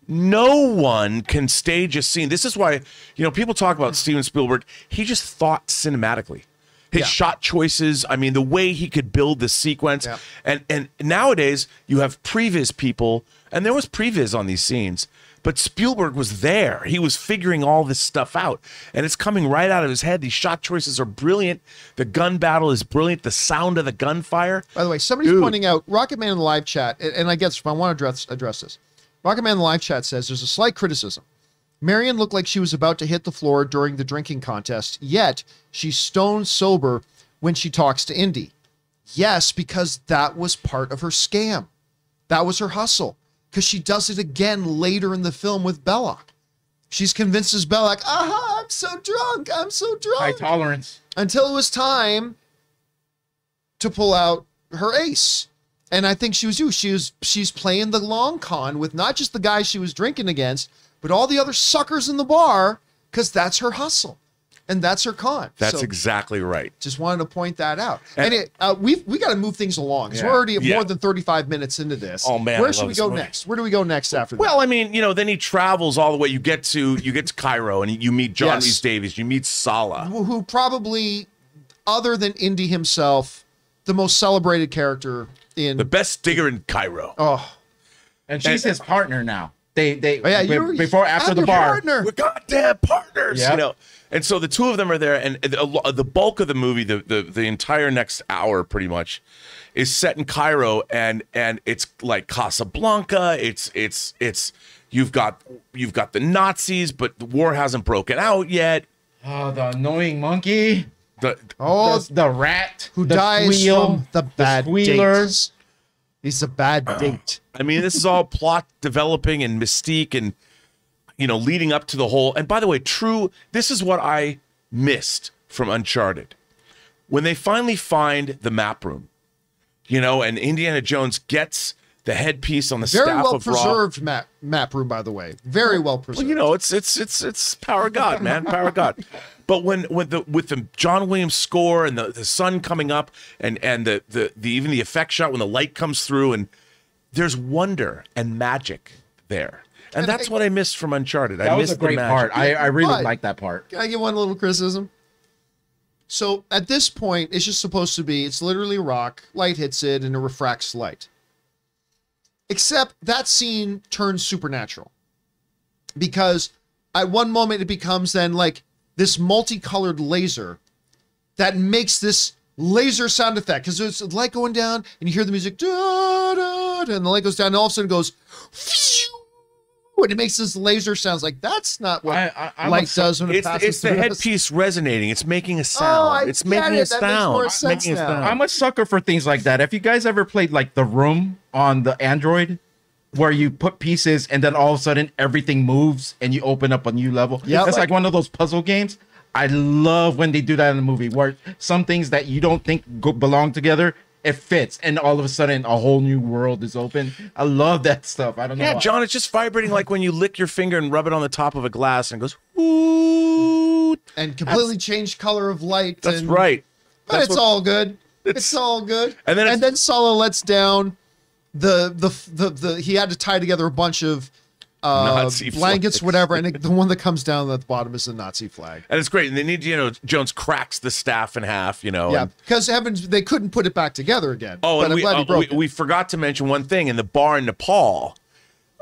no one can stage a scene. This is why, you know, people talk about Steven Spielberg. He just thought cinematically. His yeah. shot choices, I mean, the way he could build the sequence. Yeah. And and nowadays, you have previs people, and there was previs on these scenes, but Spielberg was there. He was figuring all this stuff out, and it's coming right out of his head. These shot choices are brilliant. The gun battle is brilliant. The sound of the gunfire. By the way, somebody's Dude. pointing out, Rocketman in the live chat, and I guess I want to address, address this. Rocketman in the live chat says there's a slight criticism. Marion looked like she was about to hit the floor during the drinking contest, yet she's stone sober when she talks to Indy. Yes, because that was part of her scam. That was her hustle, because she does it again later in the film with Belloq. She's convinces Belloq, aha, I'm so drunk, I'm so drunk. High tolerance. Until it was time to pull out her ace. And I think she was you. She was, she's playing the long con with not just the guy she was drinking against, but all the other suckers in the bar, because that's her hustle and that's her con. That's so, exactly right. Just wanted to point that out. And, and it, uh, we've we got to move things along. Yeah, we're already yeah. more than thirty-five minutes into this. Oh man, where I should we go movie. next? Where do we go next after that? Well, I mean, you know, then he travels all the way. You get to you get to Cairo and you meet John yes. Rhys-Davies. You meet Salah, who, who probably, other than Indy himself, the most celebrated character in the best digger in Cairo. Oh, and she's and, his partner now. They, they, oh, yeah, you before, after the bar, partner. We're goddamn partners, yep. you know. And so the two of them are there, and the, the bulk of the movie, the, the the entire next hour, pretty much, is set in Cairo, and and it's like Casablanca. It's it's it's you've got you've got the Nazis, but the war hasn't broken out yet. Oh, the annoying monkey, the oh the, the rat who the dies squeal, from the bad the squealers. Date. It's a bad date. I mean, this is all plot developing and mystique and, you know, leading up to the whole. And by the way, true, this is what I missed from Uncharted. When they finally find the map room, you know, and Indiana Jones gets the headpiece on the staff of Ra. Very well preserved map, map room, by the way. Very well preserved. Well, you know, it's it's it's it's power of God, man, power of God. But when with the with the John Williams score and the, the sun coming up and and the, the the even the effect shot when the light comes through, and there's wonder and magic there, and can that's I, what I missed from Uncharted. That I was missed a great the magic. part. I I really like that part. Can I give one little criticism? So at this point, it's just supposed to be, it's literally a rock, light hits it, and it refracts light. Except that scene turns supernatural. Because at one moment, it becomes then like this multicolored laser that makes this laser sound effect. Because it's light going down, and you hear the music, da, da, da, and the light goes down, and all of a sudden it goes, phew, and it makes this laser sounds. Like, that's not what I, I, light a, does when it it's, passes It's the headpiece us. resonating. It's making a sound. Oh, it's making it. a sound. Makes more sense making now. A sound. I'm a sucker for things like that. Have you guys ever played like The Room on the Android, where you put pieces and then all of a sudden everything moves and you open up a new level? Yeah, that's like, like one of those puzzle games. I love when they do that in the movie, where some things that you don't think go, belong together, it fits, and all of a sudden a whole new world is open. I love that stuff. I don't know. Yeah, why. John, it's just vibrating like when you lick your finger and rub it on the top of a glass and it goes, ooh, and completely that's, change color of light. That's and, right. But that's it's what, all good. It's, it's all good. And then and then Salah lets down the the, the the the he had to tie together a bunch of uh blankets, flags. whatever, and it, the one that comes down at the bottom is the Nazi flag, and it's great. And they need, you know, Jones cracks the staff in half, you know. Yeah, because heavens, they couldn't put it back together again. Oh, and we, uh, we, we forgot to mention one thing in the bar in Nepal.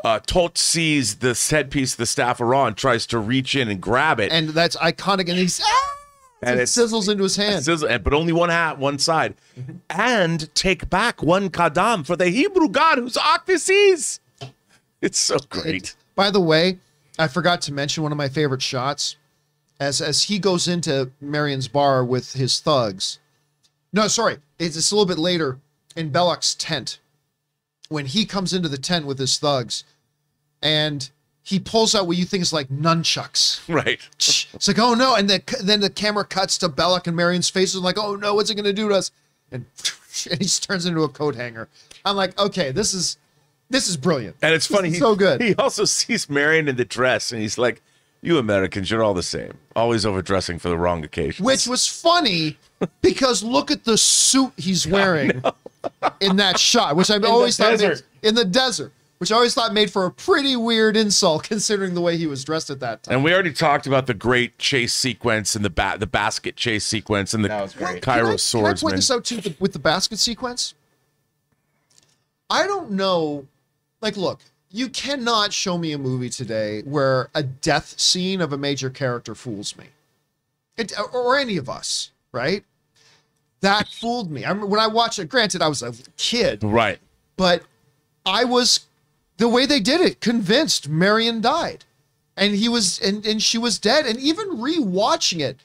Uh, Toht sees this headpiece, the staff of Ra, and tries to reach in and grab it, and that's iconic. And he's ah! and, and it sizzles into his hand, sizzle, but only one hat, one side, mm-hmm. and take back one kadam for the Hebrew God whose ark this is. It's so great. It, by the way, I forgot to mention one of my favorite shots, as as he goes into Marion's bar with his thugs. No, sorry, it's, it's a little bit later in Belloq's tent, when he comes into the tent with his thugs, and he pulls out what you think is like nunchucks. Right. It's like, oh no, and the, then the camera cuts to Belloq and Marion's faces, like, oh no, what's it gonna do to us? And, and he turns into a coat hanger. I'm like, okay, this is. This is brilliant. And it's funny. He, so good. He also sees Marion in the dress, and he's like, you Americans, you're all the same. Always overdressing for the wrong occasion. Which was funny, because look at the suit he's wearing in that shot, which I've in always thought made, in the desert, which I always thought made for a pretty weird insult, considering the way he was dressed at that time. And we already talked about the great chase sequence and the, ba the basket chase sequence and the Cairo well, swordsman. Can I point this out, too, the, with the basket sequence? I don't know... Like, look, you cannot show me a movie today where a death scene of a major character fools me, it, or any of us, right? That fooled me. I remember when I watched it, granted, I was a kid. Right. But I was, the way they did it, convinced Marion died. And he was, and, and she was dead. And even re-watching it,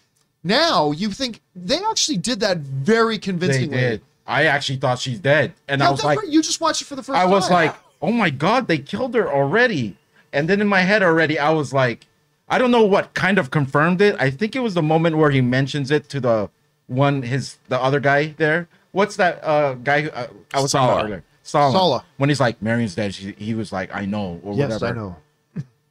now you think, they actually did that very convincingly. They did. I actually thought she's dead. And yeah, I was like... Right. You just watched it for the first time. I was time. like... oh my God, they killed her already. And then in my head already, I was like, I don't know what kind of confirmed it. I think it was the moment where he mentions it to the one, his, the other guy there. What's that uh, guy? Who, uh, I was Salah. Salah. Salah. Salah. When he's like, Marion's dead, she, he was like, I know, or yes, whatever. I know.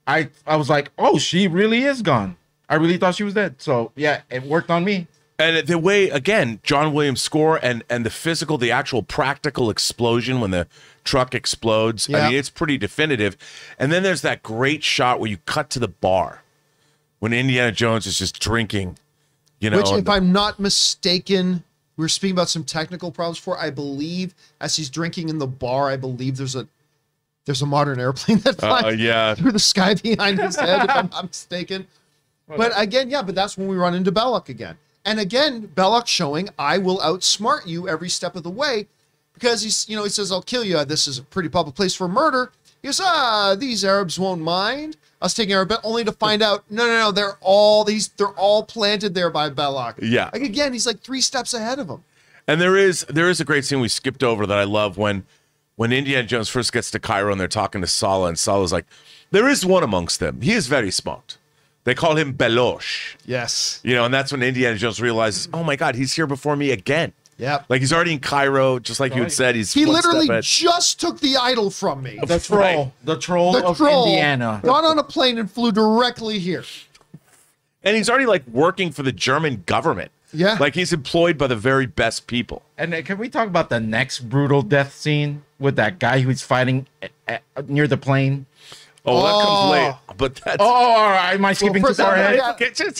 I, I was like, oh, she really is gone. I really thought she was dead. So yeah, it worked on me. And the way, again, John Williams' score and, and the physical, the actual practical explosion when the truck explodes. Yeah. I mean, it's pretty definitive. And then there's that great shot where you cut to the bar when Indiana Jones is just drinking. You know, which, if the, I'm not mistaken, we were speaking about some technical problems for. I believe as he's drinking in the bar, I believe there's a there's a modern airplane that flies uh, yeah. through the sky behind his head, if I'm not mistaken. But again, yeah, but that's when we run into Belloq again. And again, Belloq showing, I will outsmart you every step of the way, because he's, you know, he says, I'll kill you. This is a pretty public place for murder. He goes, ah, these Arabs won't mind us taking Arab, only to find out, no, no, no, they're all these, they're all planted there by Belloq. Yeah. Like again, he's like three steps ahead of him. And there is, there is a great scene we skipped over that I love when, when Indiana Jones first gets to Cairo and they're talking to Salah, and Salah's like, there is one amongst them. He is very smart. They call him Belloq. Yes. You know, and that's when Indiana Jones realizes, oh my God, he's here before me again. Yeah. Like he's already in Cairo, just like right. you had said. He's he literally just took the idol from me. The troll. Right. The troll the of troll Indiana. Got on a plane and flew directly here. And he's already like working for the German government. Yeah. Like he's employed by the very best people. And can we talk about the next brutal death scene with that guy who's fighting at, at, near the plane? Oh, oh, that comes late. but that's... Oh, all right. Am I skipping well, too far ahead?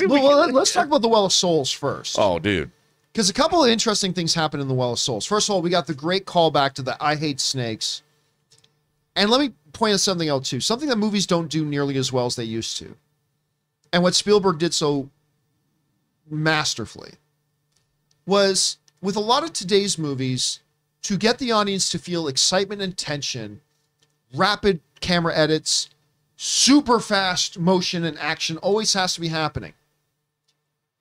Well, let's talk about the Well of Souls first. Oh, dude. Because a couple of interesting things happen in the Well of Souls. First of all, we got the great callback to the I Hate Snakes. And let me point out something else, too. Something that movies don't do nearly as well as they used to. And what Spielberg did so masterfully was, with a lot of today's movies, to get the audience to feel excitement and tension, rapid camera edits, super fast motion and action always has to be happening.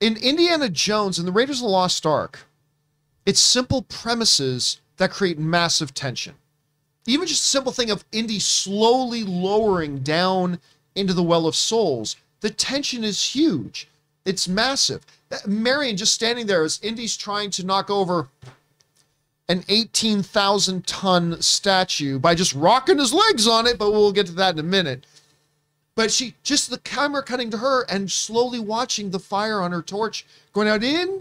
In Indiana Jones and the Raiders of the Lost Ark, it's simple premises that create massive tension. Even just a simple thing of Indy slowly lowering down into the Well of Souls, the tension is huge. It's massive. That, Marion just standing there as Indy's trying to knock over an eighteen thousand ton statue by just rocking his legs on it, but we'll get to that in a minute. But she, just the camera cutting to her and slowly watching the fire on her torch going out, Indy,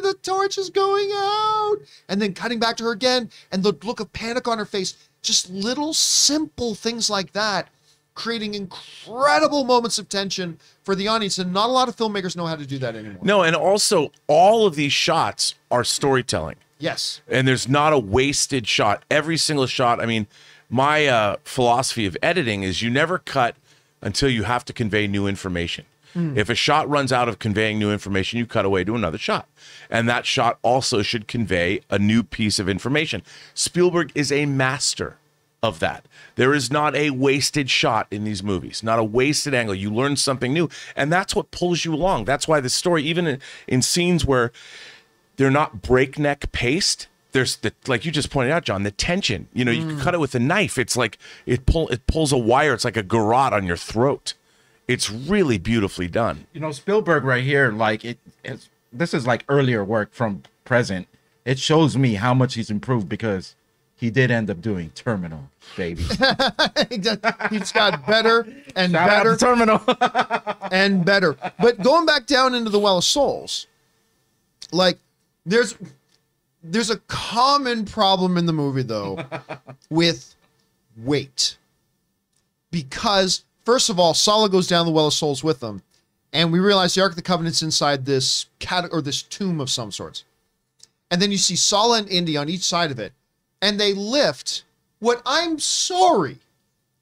the torch is going out, and then cutting back to her again, and the look of panic on her face, just little simple things like that, creating incredible moments of tension for the audience, and not a lot of filmmakers know how to do that anymore. No, and also all of these shots are storytelling. Yes. And there's not a wasted shot. Every single shot, I mean, my uh, philosophy of editing is you never cut until you have to convey new information. Mm. If a shot runs out of conveying new information, you cut away to another shot. And that shot also should convey a new piece of information. Spielberg is a master of that. There is not a wasted shot in these movies, not a wasted angle. You learn something new, and that's what pulls you along. That's why the story, even in, in scenes where they're not breakneck paced, there's the, like you just pointed out, John, the tension. You know, you mm. can cut it with a knife. It's like it pull it pulls a wire. It's like a garrote on your throat. It's really beautifully done. You know, Spielberg right here, like it. It's, this is like earlier work from present. It shows me how much he's improved, because he did end up doing Terminal, baby. He's got better and Shout better. Out to Terminal and better. But going back down into the Well of Souls, like there's. There's a common problem in the movie, though, with weight. Because, first of all, Salah goes down the Well of Souls with them, and we realize the Ark of the Covenant's inside this cat or this tomb of some sorts. And then you see Salah and Indy on each side of it, and they lift what I'm sorry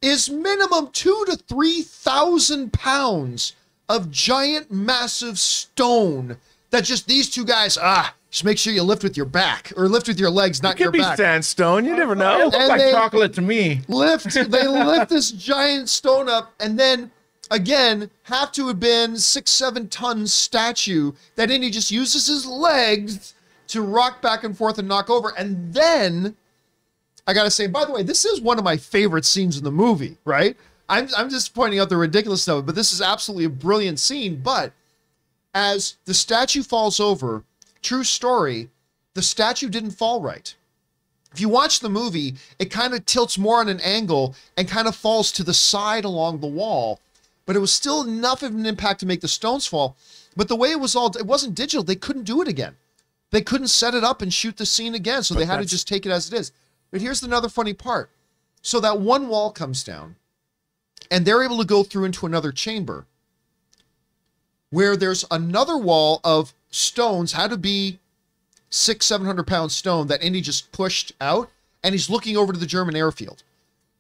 is minimum two to three thousand pounds of giant, massive stone that just these two guys ah. Just make sure you lift with your back, or lift with your legs, not your back. It could be sandstone. You never know. It looks like chocolate to me. Lift. They lift this giant stone up, and then, again, have to have been six, seven-ton statue that Indy just uses his legs to rock back and forth and knock over. And then, I got to say, by the way, this is one of my favorite scenes in the movie, right? I'm, I'm just pointing out the ridiculousness of it, but this is absolutely a brilliant scene. But as the statue falls over, true story, the statue didn't fall right. If you watch the movie, it kind of tilts more on an angle and kind of falls to the side along the wall, but it was still enough of an impact to make the stones fall. But the way it was all, it wasn't digital. They couldn't do it again. They couldn't set it up and shoot the scene again, so but they had to just take it as it is. But here's another funny part. So that one wall comes down, and they're able to go through into another chamber where there's another wall of stones, had to be six, seven hundred pound stone that Indy just pushed out, and he's looking over to the German airfield.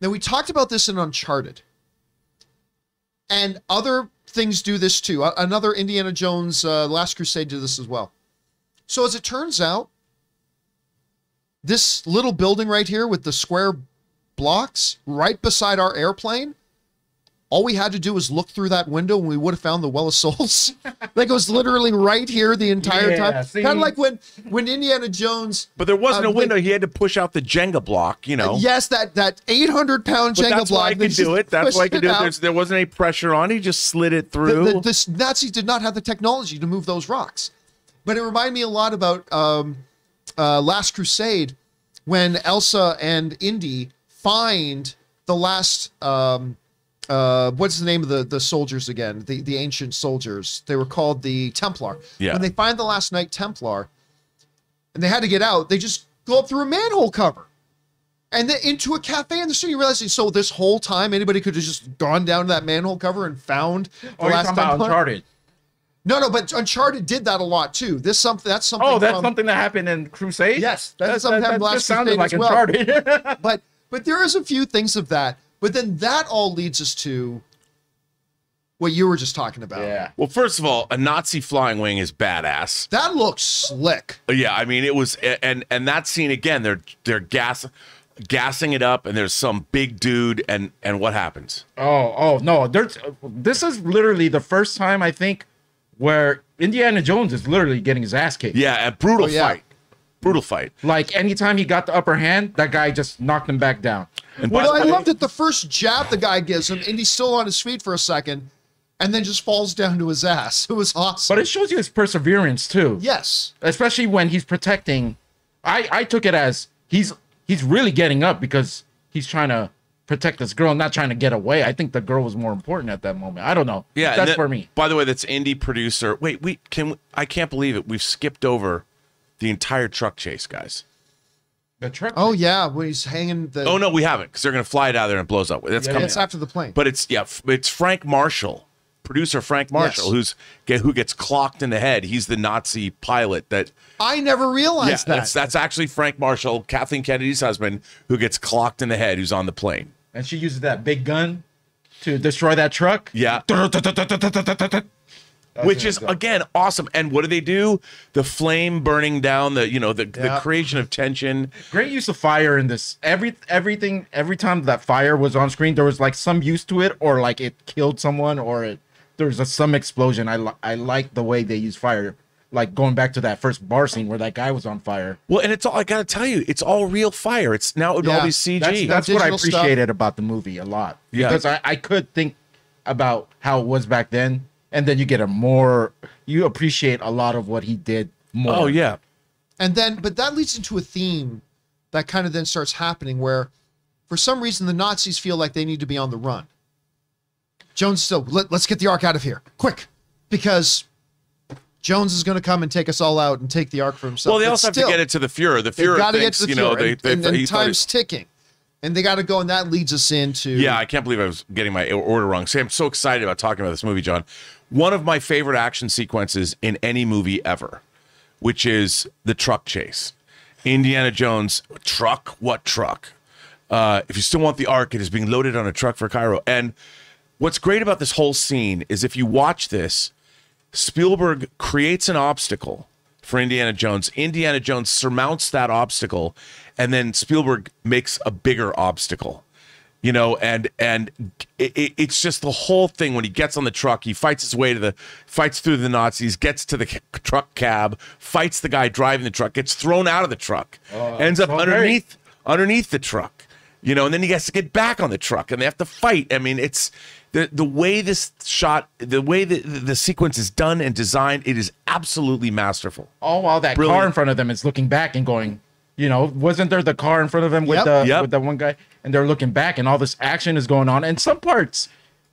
Now, we talked about this in Uncharted, and other things do this too. Another Indiana Jones, uh, Last Crusade did this as well. So as it turns out, this little building right here with the square blocks right beside our airplane, all we had to do was look through that window and we would have found the Well of Souls. Like, it was literally right here the entire yeah, time. See? Kind of like when, when Indiana Jones... But there wasn't um, a window. They, he had to push out the Jenga block, you know. Yes, that that eight hundred pound Jenga that's block. Why could do it. That's why I could do out. it. There's, there wasn't any pressure on. He just slid it through. The, the, the, the Nazis did not have the technology to move those rocks. But it reminded me a lot about um, uh, Last Crusade, when Elsa and Indy find the last... Um, Uh, what's the name of the, the soldiers again? The, the ancient soldiers. They were called the Templar. Yeah. When they find the last Knight Templar, and they had to get out, they just go up through a manhole cover. and then into a cafe in the city, realizing so this whole time anybody could have just gone down to that manhole cover and found the oh, last you're talking about Uncharted. No, no, but Uncharted did that a lot too. This something that's something. Oh, that's from, something that happened in Crusade. Yes, that, that's something that, that, that just sounded like well. Uncharted. but but there is a few things of that. But then that all leads us to what you were just talking about. Yeah. Well, first of all, a Nazi flying wing is badass. That looks slick. Yeah, I mean, it was, and and that scene again. They're they're gas. gassing it up, and there's some big dude, and and what happens? Oh, oh no! There's this is literally the first time I think where Indiana Jones is literally getting his ass kicked. Yeah, a brutal oh, yeah. fight, brutal fight. Like anytime he got the upper hand, that guy just knocked him back down. And well, I love that the first jab the guy gives him, and he's still on his feet for a second, and then just falls down to his ass. It was awesome. But it shows you his perseverance too. Yes, especially when he's protecting. I I took it as he's. He's really getting up because he's trying to protect this girl, not trying to get away. I think the girl was more important at that moment. I don't know. Yeah, that's that, for me. By the way, that's indie producer. Wait, we can. I can't believe it. We've skipped over the entire truck chase, guys. The truck. Oh chase? yeah, when he's hanging. The... Oh no, we haven't because they're gonna fly it out of there and it blows up. That's yeah, coming. It's after the plane. But it's yeah, it's Frank Marshall, producer Frank Marshall, yes. who's who gets clocked in the head. He's the Nazi pilot that. I never realized yeah, that. That's, that's actually Frank Marshall, Kathleen Kennedy's husband, who gets clocked in the head, who's on the plane. And she uses that big gun to destroy that truck? Yeah. Which is, again, awesome. And what do they do? The flame burning down, the you know, the, yeah. the creation of tension. Great use of fire in this. Every everything, every time that fire was on screen, there was like some use to it, or like it killed someone, or it, there was a, some explosion. I, li I like the way they use fire. Like going back to that first bar scene where that guy was on fire. Well, and it's all, I gotta tell you, it's all real fire. It's now it would yeah, all be C G. That's, that's what I appreciated stuff. about the movie a lot. Yeah. Because I, I could think about how it was back then, and then you get a more, you appreciate a lot of what he did more. Oh, yeah. And then, but that leads into a theme that kind of then starts happening where for some reason the Nazis feel like they need to be on the run. Jones still, Let, let's get the Ark out of here, quick, because... Jones is going to come and take us all out and take the Ark for himself. Well, they but also still, have to get it to the Fuhrer. The Fuhrer got to get to the you know, Fuhrer. They, they, and, and, and time's ticking. And they got to go, and that leads us into... Yeah, I can't believe I was getting my order wrong. See, I'm so excited about talking about this movie, John. One of my favorite action sequences in any movie ever, which is the truck chase. Indiana Jones, truck, what truck? Uh, if you still want the Ark, it is being loaded on a truck for Cairo. And what's great about this whole scene is if you watch this, Spielberg creates an obstacle for Indiana Jones. Indiana Jones surmounts that obstacle, and then Spielberg makes a bigger obstacle, you know, and and it, it, it's just the whole thing. When he gets on the truck, he fights his way to the, fights through the Nazis, gets to the truck cab, fights the guy driving the truck, gets thrown out of the truck, uh, ends up underneath, underneath the truck, you know, and then he has to get back on the truck, and they have to fight. I mean, it's... The, the way this shot, the way the, the sequence is done and designed, it is absolutely masterful. Oh, while that Brilliant. car in front of them is looking back and going, you know, wasn't there the car in front of them with, yep, the, yep. with that one guy? And they're looking back and all this action is going on. And some parts,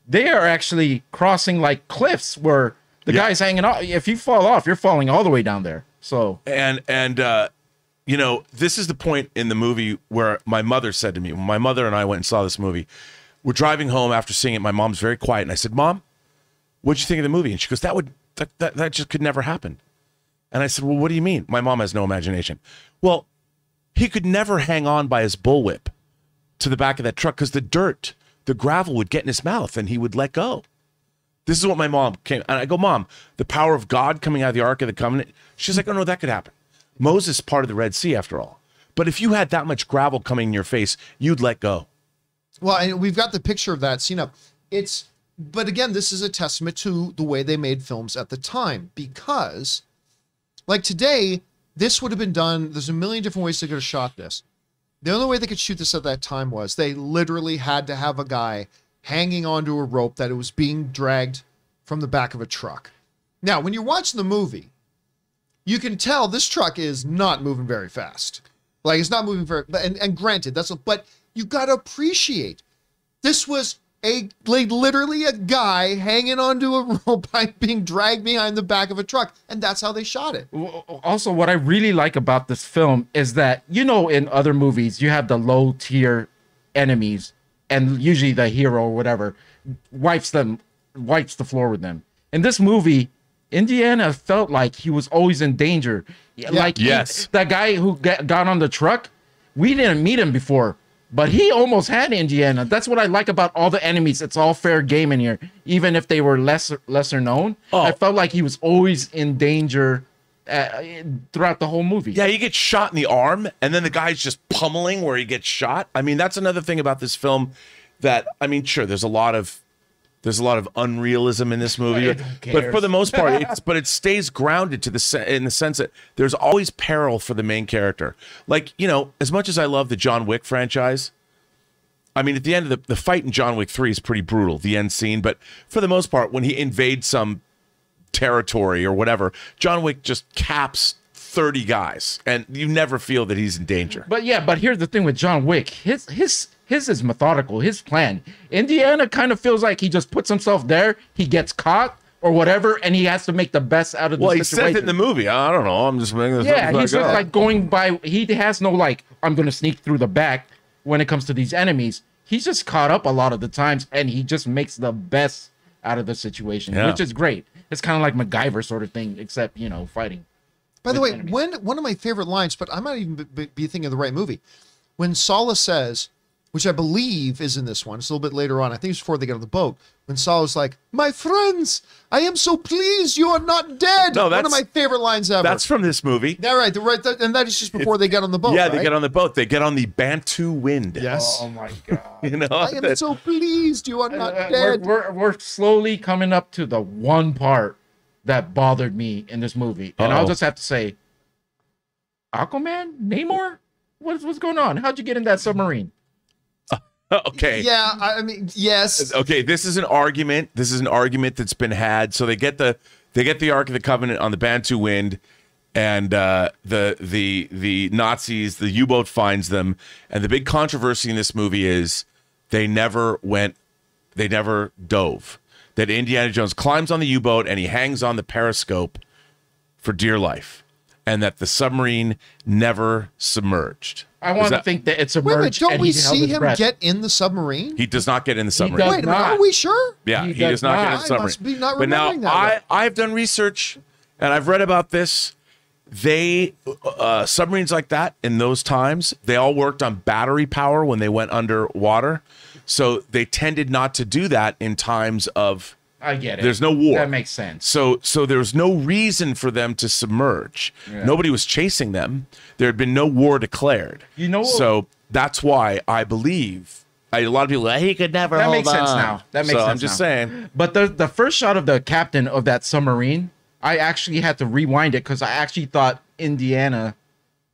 they are actually crossing like cliffs where the yep. guy's hanging off. If you fall off, you're falling all the way down there. So And, and uh, you know, this is the point in the movie where my mother said to me, my mother and I went and saw this movie. We're driving home after seeing it. My mom's very quiet. And I said, Mom, what'd you think of the movie? And she goes, that would, that, that, that just could never happen. And I said, well, what do you mean? My mom has no imagination. Well, he could never hang on by his bullwhip to the back of that truck because the dirt, the gravel would get in his mouth and he would let go. This is what my mom came. And I go, Mom, the power of God coming out of the Ark of the Covenant. She's like, oh, no, that could happen. Moses parted the Red Sea after all. But if you had that much gravel coming in your face, you'd let go. Well, and we've got the picture of that scene up. It's, but again, this is a testament to the way they made films at the time, because like today, this would have been done. There's a million different ways they could have shot this. The only way they could shoot this at that time was they literally had to have a guy hanging onto a rope that it was being dragged from the back of a truck. Now, when you're watching the movie, you can tell this truck is not moving very fast. Like it's not moving very, and, and granted, that's, a, but you got to appreciate this was a like literally a guy hanging onto a rope by being dragged behind the back of a truck, and that's how they shot it. Also, what I really like about this film is that, you know, in other movies you have the low tier enemies, and usually the hero or whatever wipes them, wipes the floor with them. In this movie, Indiana felt like he was always in danger. Yeah. Like yes, he, that guy who got, got on the truck, we didn't meet him before, but he almost had Indiana. That's what I like about all the enemies. It's all fair game in here, even if they were lesser lesser known. Oh. I felt like he was always in danger uh, throughout the whole movie. Yeah, he gets shot in the arm, and then the guy's just pummeling where he gets shot. I mean, that's another thing about this film that, I mean, sure, there's a lot of There's a lot of unrealism in this movie, but for the most part, it's, but it stays grounded to the in the sense that there's always peril for the main character. Like, you know, as much as I love the John Wick franchise, I mean, at the end of the, the fight in John Wick three is pretty brutal, the end scene. But for the most part, when he invades some territory or whatever, John Wick just caps thirty guys, and you never feel that he's in danger. But yeah, but here's the thing with John Wick, his his. His is methodical, his plan. Indiana kind of feels like he just puts himself there, he gets caught or whatever, and he has to make the best out of the well, situation. Well, he said it in the movie. I don't know. I'm just making this Yeah, he's just like going by. He has no, like, I'm going to sneak through the back when it comes to these enemies. He's just caught up a lot of the times, and he just makes the best out of the situation, yeah. which is great. It's kind of like MacGyver sort of thing, except, you know, fighting. By the way, enemies. when one of my favorite lines, but I might even be, be thinking of the right movie, when Salah says, which I believe is in this one. It's a little bit later on. I think it's before they get on the boat. When Salah's like, "My friends, I am so pleased you are not dead." No, that's, one of my favorite lines ever. That's from this movie. Yeah, right. The, right the, and that is just before it, they get on the boat. Yeah, right? They get on the boat. They get on the Bantu Wind. Yes. Oh, my God. You know, I am that, so pleased you are not uh, dead. We're, we're, we're slowly coming up to the one part that bothered me in this movie. And uh-oh. I'll just have to say, Aquaman? Namor? What's, what's going on? How'd you get in that submarine? Okay. Yeah, I mean, yes. Okay, this is an argument. This is an argument that's been had. So they get the they get the Ark of the Covenant on the Bantu Wind, and uh, the the the Nazis, the U-boat finds them, and the big controversy in this movie is they never went, they never dove. That Indiana Jones climbs on the U-boat and he hangs on the periscope for dear life, and that the submarine never submerged. I want that, to think that it's submerged. Wait a minute, don't we see him breath. get in the submarine? He does not get in the submarine. Wait a minute, are we sure? Yeah, he, he does, does not, not get in the submarine. I must be not remembering that. But now, that I, I've done research, and I've read about this. They, uh, submarines like that in those times, they all worked on battery power when they went underwater. So they tended not to do that in times of... I get it. There's no war. That makes sense. So so there's no reason for them to submerge. Yeah. Nobody was chasing them. There had been no war declared. You know. So that's why I believe I, a lot of people are like, he could never. That hold makes on. sense now. That makes so sense. I'm just now. saying. But the the first shot of the captain of that submarine, I actually had to rewind it because I actually thought Indiana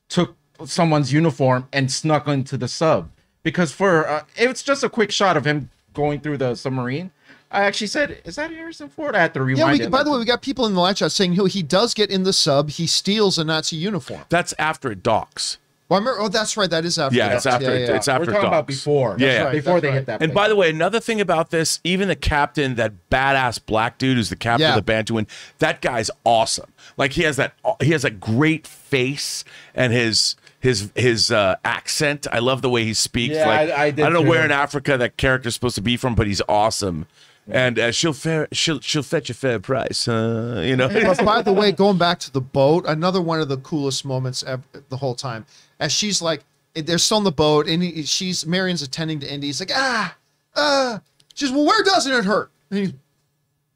took someone's uniform and snuck into the sub, because for uh, it's just a quick shot of him going through the submarine. I actually said, is that Harrison Ford? I had to rewind yeah, we, it. By the way, we got people in the live chat saying he does get in the sub. He steals a Nazi uniform. That's after it docks. Well, I remember, oh, that's right. That is after yeah, it docks. It's after, yeah, yeah, yeah. It's after We're talking docks. about before. Yeah, yeah. Right, before they right. hit that place. And by the way, another thing about this, even the captain, that badass black dude who's the captain yeah. of the Bantu Wind, that guy's awesome. Like, he has that, he has a great face, and his... His his uh, accent, I love the way he speaks. Yeah, like, I, I, did I don't know too. where in Africa that character's supposed to be from, but he's awesome. Yeah. And uh, she'll fair, she'll she'll fetch a fair price, uh, you know. But by the way, going back to the boat, another one of the coolest moments ever, the whole time, as she's like, they're still on the boat, and he, she's Marion's attending to Indy. He's like, ah, uh, she's well, where doesn't it hurt? And he's,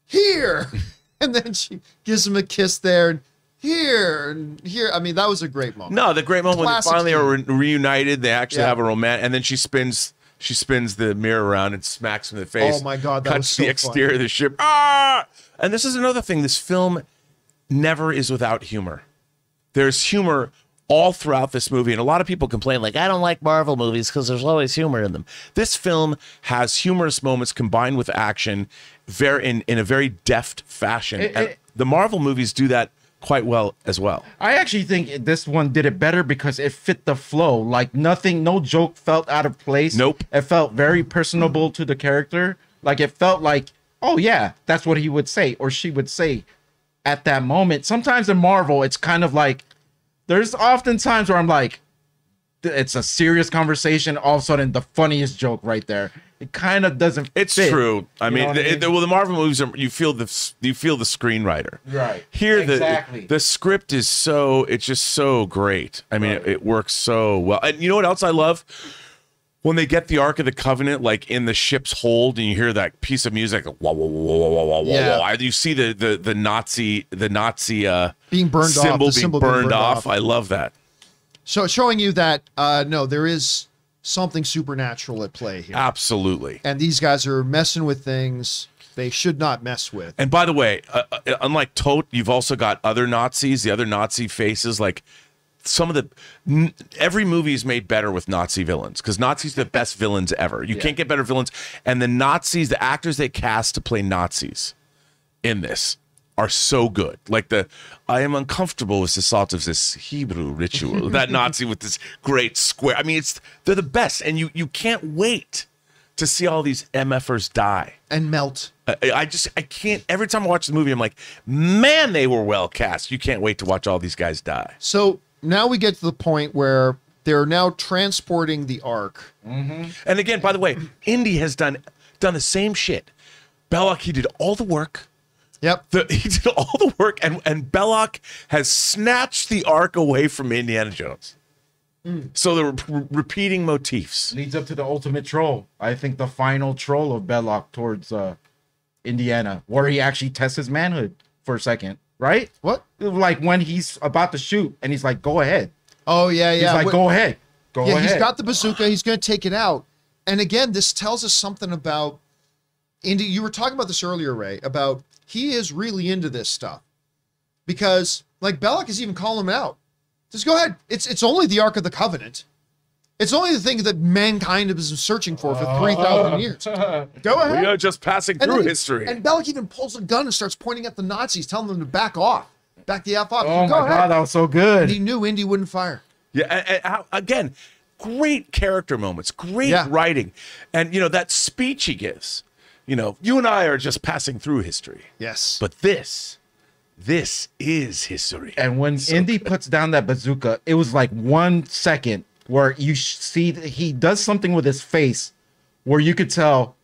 here, and then she gives him a kiss there. And, Here and here, I mean, that was a great moment. No, the great moment Classic when they finally are re reunited. They actually yeah. have a romance, and then she spins, she spins the mirror around and smacks him in the face. Oh my God, that cuts was so the exterior funny. of the ship. Ah! And this is another thing. This film never is without humor. There's humor all throughout this movie, and a lot of people complain, like, I don't like Marvel movies because there's always humor in them. This film has humorous moments combined with action, very in in a very deft fashion. It, and it, the Marvel movies do that quite well as well. I actually think this one did it better because it fit the flow. Like, nothing, no joke felt out of place. Nope. It felt very personable to the character. Like, it felt like, oh yeah, that's what he would say or she would say at that moment. Sometimes in Marvel, it's kind of like, there's often times where I'm like, it's a serious conversation, all of a sudden the funniest joke right there. It kind of doesn't it's fit. True. I you mean, the, I mean? The, well, the Marvel movies are, you feel the you feel the screenwriter. Right. Here exactly. the the script is so it's just so great. I mean, right. it, it works so well. And you know what else I love? When they get the Ark of the Covenant, like in the ship's hold, and you hear that piece of music, wah, wah, wah, wah, wah, wah, yeah. wah. You see the the the Nazi the Nazi uh, being burned symbol off, being symbol burned, being burned off. off. I love that. So showing you that uh, no, there is something supernatural at play here. Absolutely. And these guys are messing with things they should not mess with. And by the way, uh, unlike Toht, you've also got other Nazis, the other Nazi faces, like. Some of the every movie is made better with Nazi villains, because Nazis are the best villains ever. You yeah. can't get better villains, and the Nazis, the actors they cast to play Nazis in this are so good. Like the I am uncomfortable with the thought of this Hebrew ritual. That Nazi with this great square. I mean, it's they're the best, and you you can't wait to see all these MFers die and melt. I just, I can't, every time I watch the movie, I'm like, man, they were well cast. You can't wait to watch all these guys die. So now we get to the point where they're now transporting the Ark. Mm-hmm. And again, by the way, Indy has done done the same shit. Belloq, he did all the work. Yep. The, he did all the work, and, and Belloq has snatched the Ark away from Indiana Jones. Mm. So they're re repeating motifs. Leads up to the ultimate troll. I think the final troll of Belloq towards uh, Indiana, where he actually tests his manhood for a second. Right? What? Like when he's about to shoot and he's like, go ahead. Oh, yeah, yeah. He's like, Wait, go ahead. Go yeah, ahead. He's got the bazooka. He's going to take it out. And again, this tells us something about Indy. You were talking about this earlier, Ray, about he is really into this stuff. Because, like, Belloq is even calling him out. Just go ahead. It's, it's only the Ark of the Covenant. It's only the thing that mankind has been searching for for three thousand years. Go ahead. We are just passing through he, history. And Belloq even pulls a gun and starts pointing at the Nazis, telling them to back off. Back the F off. Oh, my God, ahead. That was so good. And he knew Indy wouldn't fire. Yeah, and, and, again, great character moments, great yeah. writing. And, you know, that speech he gives, you know, you and I are just passing through history. Yes. But this, this is history. And when so Indy good. puts down that bazooka, it was like one second. Where you see that he does something with his face where you could tell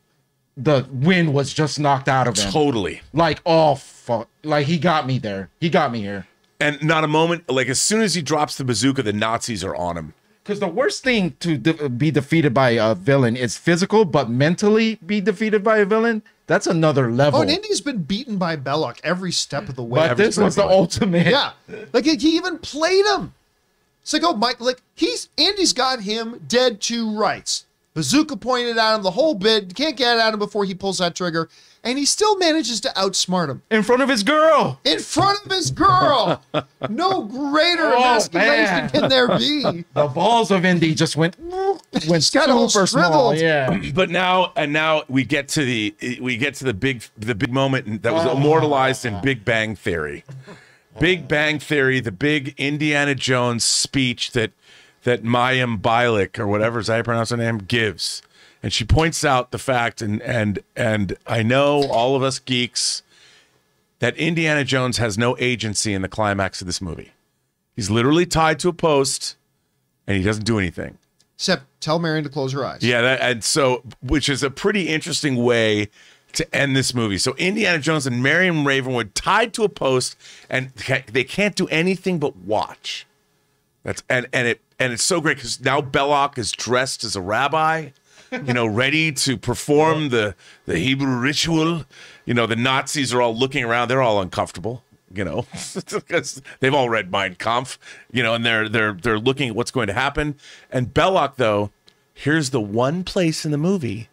the wind was just knocked out of him. Totally. Like, oh, fuck. Like, he got me there. He got me here. And not a moment. Like, as soon as he drops the bazooka, the Nazis are on him. Because the worst thing to de be defeated by a villain is physical, but mentally be defeated by a villain, that's another level. Oh, and Indy's been beaten by Belloq every step of the way. But every this was the ultimate. Yeah. Like, he even played him. It's like, oh, Mike, like, he's, Andy's got him dead to rights. Bazooka pointed at him the whole bit. Can't get at him before he pulls that trigger. And he still manages to outsmart him. In front of his girl. In front of his girl. No greater oh, emasculation can there be. The balls of Indy just went, went super small. Yeah. But now, and now we get to the, we get to the big, the big moment that was oh. immortalized in Big Bang Theory. Big Bang Theory, the big Indiana Jones speech that that Mayim Bialik or whatever is I pronounce her name gives, and she points out the fact, and and and I know all of us geeks, that Indiana Jones has no agency in the climax of this movie. He's literally tied to a post, and he doesn't do anything except tell Marion to close her eyes. Yeah, that, and so which is a pretty interesting way to end this movie. So Indiana Jones and Marion Ravenwood tied to a post, and they can't do anything but watch. That's and and it and it's so great because now Belloq is dressed as a rabbi, you know, ready to perform the the Hebrew ritual. You know, the Nazis are all looking around; they're all uncomfortable. You know, because they've all read Mein Kampf. You know, and they're they're they're looking at what's going to happen. And Belloq, though, here's the one place in the movie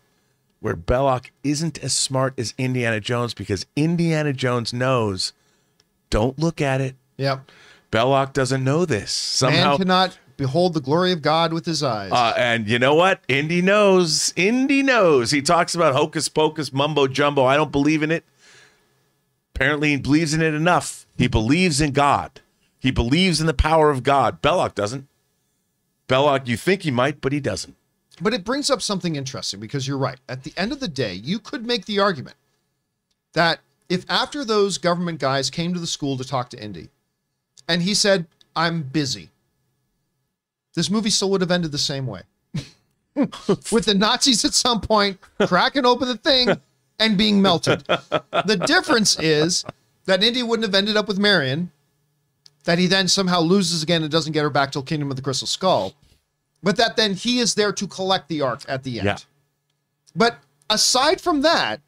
where Belloq isn't as smart as Indiana Jones, because Indiana Jones knows, don't look at it. Yep. Belloq doesn't know this. Somehow, man cannot behold the glory of God with his eyes. Uh, and you know what? Indy knows. Indy knows. He talks about hocus pocus, mumbo jumbo. I don't believe in it. Apparently, he believes in it enough. He believes in God. He believes in the power of God. Belloq doesn't. Belloq, you think he might, but he doesn't. But it brings up something interesting, because you're right. At the end of the day, you could make the argument that if after those government guys came to the school to talk to Indy, and he said, I'm busy, this movie still would have ended the same way. With the Nazis at some point cracking open the thing and being melted. The difference is that Indy wouldn't have ended up with Marion, that he then somehow loses again and doesn't get her back till Kingdom of the Crystal Skull, but that then he is there to collect the Ark at the end. Yeah. But aside from that,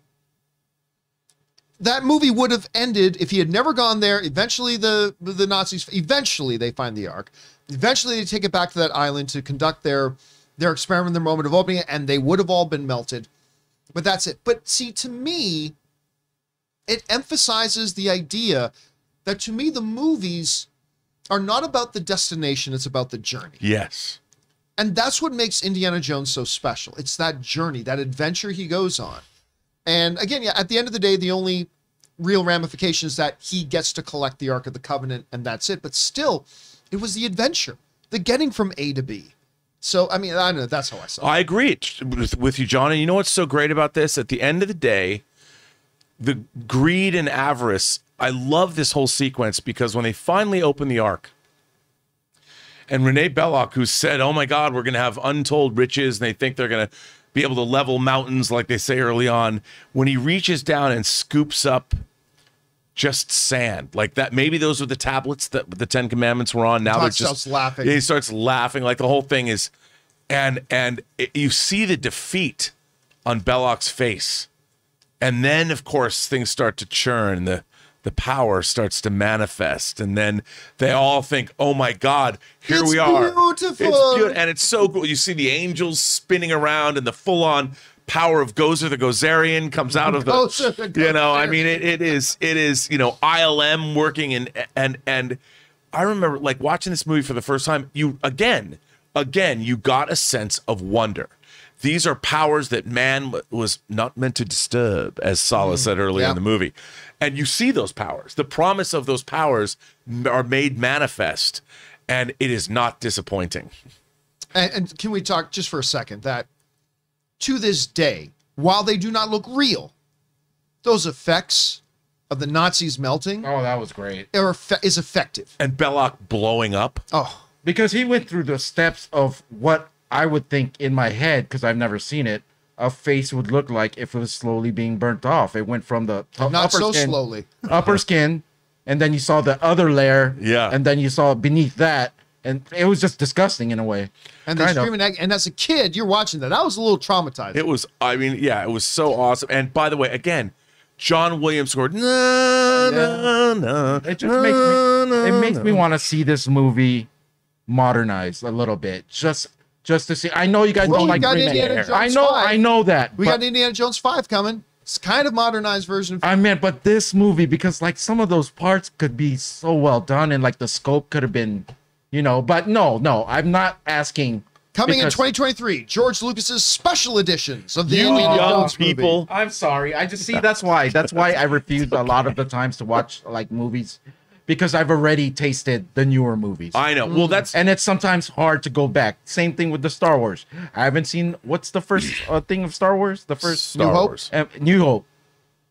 that movie would have ended if he had never gone there. Eventually the, the Nazis, eventually they find the Ark. Eventually they take it back to that island to conduct their, their experiment, their moment of opening it, and they would have all been melted. But that's it. But see, to me, it emphasizes the idea that to me, the movies are not about the destination. It's about the journey. Yes. And that's what makes Indiana Jones so special. It's that journey, that adventure he goes on. And again, yeah, at the end of the day, the only real ramification is that he gets to collect the Ark of the Covenant, and that's it. But still, it was the adventure, the getting from A to B. So, I mean, I don't know. That's how I saw it. I agree with, with you, John. And you know what's so great about this? At the end of the day, the greed and avarice, I love this whole sequence, because when they finally open the Ark, and Renee Belloq, who said, oh my God, we're going to have untold riches, and they think they're going to be able to level mountains like they say early on, when he reaches down and scoops up just sand like that, maybe those were the tablets that the Ten Commandments were on. Now Toht they're just laughing. He starts laughing, like the whole thing is, and and it, you see the defeat on Belloq's face, and then of course things start to churn. The the power starts to manifest, and then they all think, oh my God, here it's we are. Beautiful. It's beautiful. And it's so cool. You see the angels spinning around, and the full-on power of Gozer the Gozerian comes out of the, Gozer the Gozerian. You know, I mean, it, it is, it is, you know, I L M working. And, and, and I remember like watching this movie for the first time, you, again, again, you got a sense of wonder. These are powers that man was not meant to disturb, as Salah said earlier yeah. in the movie. And you see those powers. The promise of those powers are made manifest, and it is not disappointing. And, and can we talk just for a second that to this day, while they do not look real, those effects of the Nazis melting. Oh, that was great. Are, is effective. And Belloq blowing up. Oh, because he went through the steps of what I would think in my head, because I've never seen it, a face would look like if it was slowly being burnt off. It went from the top, not upper so skin, slowly upper skin, and then you saw the other layer, yeah, and then you saw beneath that, and it was just disgusting in a way. And they screaming, and as a kid, you're watching that. I was a little traumatized. It was, I mean, yeah, it was so awesome. And by the way, again, John Williams scored. No, no, no. It just na, makes me. Na, it makes na. me want to see this movie modernized a little bit. Just. Just to see, I know you guys well, don't like green hair. I know, five. I know that. We got Indiana Jones five coming. It's kind of modernized version. Of I mean, but this movie, because like some of those parts could be so well done, and like the scope could have been, you know. But no, no, I'm not asking. Coming in twenty twenty-three, George Lucas's special editions of the you Indiana young Jones people. Movie. I'm sorry, I just see that's why. That's why I refuse okay. a lot of the times to watch like movies. Because I've already tasted the newer movies. I know. Well, that's and it's sometimes hard to go back. Same thing with the Star Wars. I haven't seen what's the first uh, thing of Star Wars? The first Star New Wars. Hope? Uh, New Hope.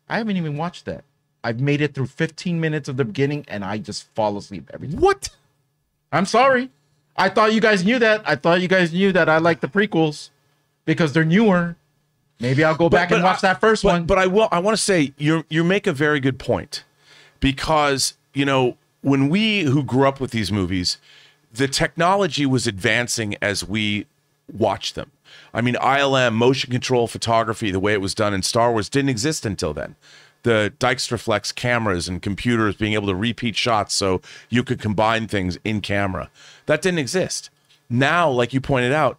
I haven't even watched that. I've made it through fifteen minutes of the beginning, and I just fall asleep every time. What? I'm sorry. I thought you guys knew that. I thought you guys knew that I like the prequels because they're newer. Maybe I'll go but, back but and watch I, that first but, one. But I will. I want to say you you make a very good point, because. You know, when we who grew up with these movies, the technology was advancing as we watched them. I mean, I L M, motion control photography, the way it was done in Star Wars didn't exist until then. The Dijkstraflex cameras and computers being able to repeat shots so you could combine things in camera. That didn't exist. Now, like you pointed out,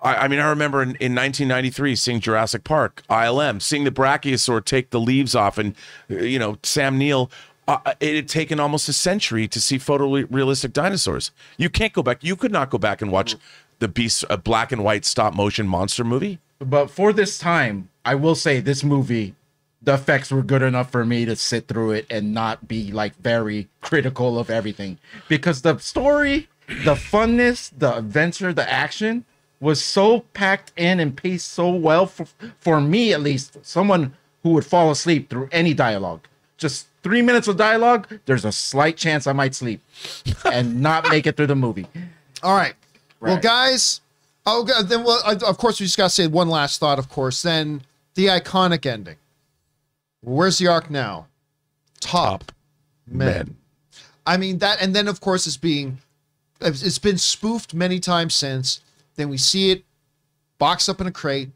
I, I mean, I remember in, in nineteen ninety-three seeing Jurassic Park, I L M, seeing the Brachiosaur take the leaves off, and, you know, Sam Neill... Uh, it had taken almost a century to see photorealistic dinosaurs. You can't go back. You could not go back and watch the beast, a black and white stop motion monster movie. But for this time, I will say this movie, the effects were good enough for me to sit through it and not be like very critical of everything, because the story, the funness, the adventure, the action, was so packed in and paced so well for, for me, at least, someone who would fall asleep through any dialogue. Just three minutes of dialogue, there's a slight chance I might sleep and not make it through the movie. All right. Right. Well, guys, oh, then, well, of course, we just got to say one last thought, of course. Then the iconic ending. Where's the arc now? Top, Top men. men. I mean, that, and then, of course, it's being, it's been spoofed many times since. Then we see it boxed up in a crate